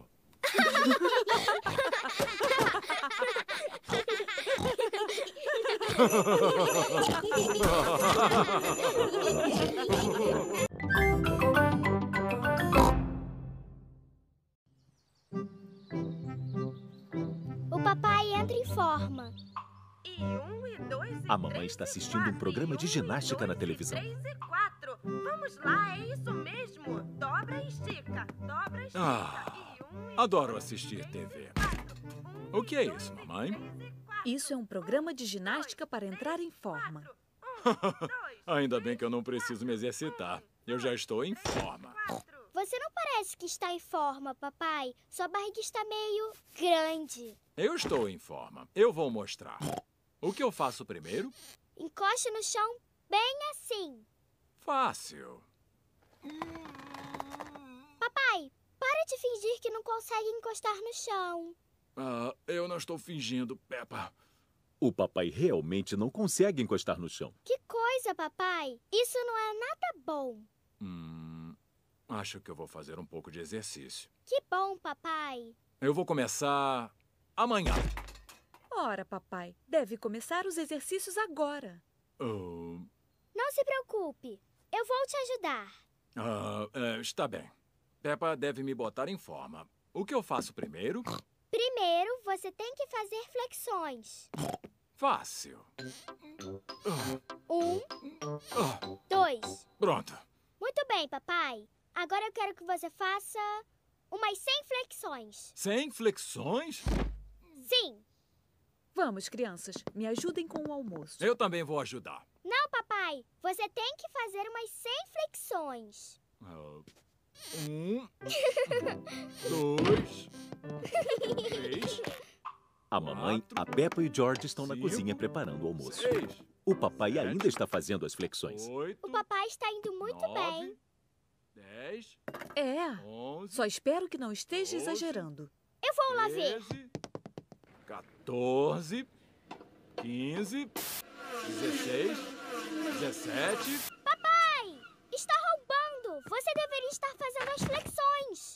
O papai entra em forma. A mamãe está assistindo um programa de ginástica na televisão. Ah, adoro assistir TV. O que é isso, mamãe? Isso é um programa de ginástica para entrar em forma. Ainda bem que eu não preciso me exercitar. Eu já estou em forma. Você não parece que está em forma, papai. Sua barriga está meio grande. Eu estou em forma. Eu vou mostrar. O que eu faço primeiro? Encoste no chão bem assim. Fácil. Papai, para de fingir que não consegue encostar no chão. Ah, eu não estou fingindo, Peppa. O papai realmente não consegue encostar no chão. Que coisa, papai. Isso não é nada bom. Acho que eu vou fazer um pouco de exercício. Que bom, papai. Eu vou começar amanhã. Ora, papai, deve começar os exercícios agora. Não se preocupe. Eu vou te ajudar. Está bem. Peppa deve me botar em forma. O que eu faço primeiro? Primeiro, você tem que fazer flexões. Fácil. 1, 2. Pronto. Muito bem, papai. Agora eu quero que você faça umas 100 flexões. 100 flexões? Sim. Vamos, crianças. Me ajudem com o almoço. Eu também vou ajudar. Não, papai. Você tem que fazer umas 100 flexões. 1, 2, 3. A mamãe, a Peppa e o George estão na cozinha preparando o almoço. O papai ainda está fazendo as flexões. O papai está indo muito bem. 10. É. 11, só espero que não esteja 12, exagerando. Eu vou lá ver. 14. 15. 16. 17. Papai! Está roubando! Você deveria estar fazendo as flexões.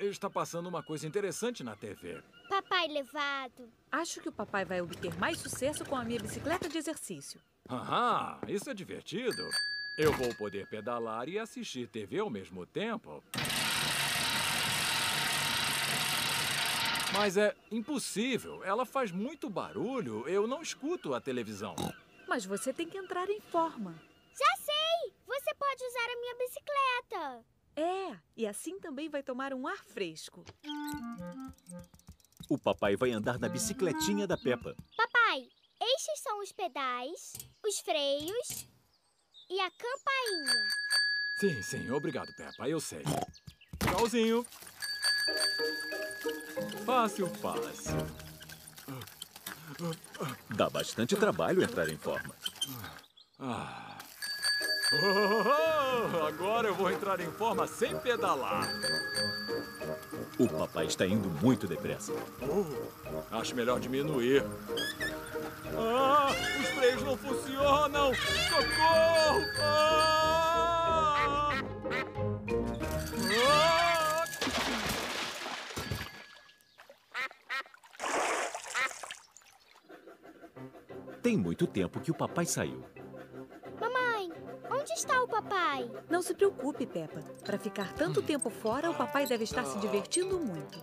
Está passando uma coisa interessante na TV. Papai levado. Acho que o papai vai obter mais sucesso com a minha bicicleta de exercício. Aham, isso é divertido. Eu vou poder pedalar e assistir TV ao mesmo tempo. Mas é impossível. Ela faz muito barulho. Eu não escuto a televisão. Mas você tem que entrar em forma. Já sei! Você pode usar a minha bicicleta. É, e assim também vai tomar um ar fresco. O papai vai andar na bicicletinha da Peppa. Papai, estes são os pedais, os freios e a campainha. Sim, sim, obrigado, Peppa, eu sei. Tchauzinho. Fácil, fácil. Dá bastante trabalho entrar em forma. Agora eu vou entrar em forma sem pedalar. O papai está indo muito depressa. Acho melhor diminuir. Os freios não funcionam! Socorro! Tem muito tempo que o papai saiu. Onde está o papai? Não se preocupe, Peppa. Para ficar tanto tempo fora, o papai deve estar se divertindo muito.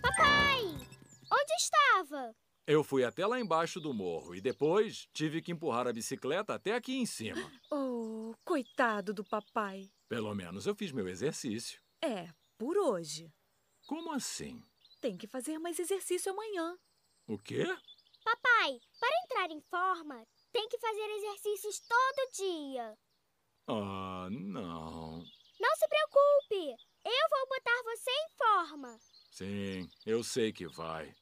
Papai! Onde estava? Eu fui até lá embaixo do morro e depois tive que empurrar a bicicleta até aqui em cima. Oh, coitado do papai. Pelo menos eu fiz meu exercício. É, por hoje. Como assim? Tem que fazer mais exercício amanhã. O quê? Papai, para entrar em forma, tem que fazer exercícios todo dia. Não. Não se preocupe. Eu vou botar você em forma. Sim, eu sei que vai.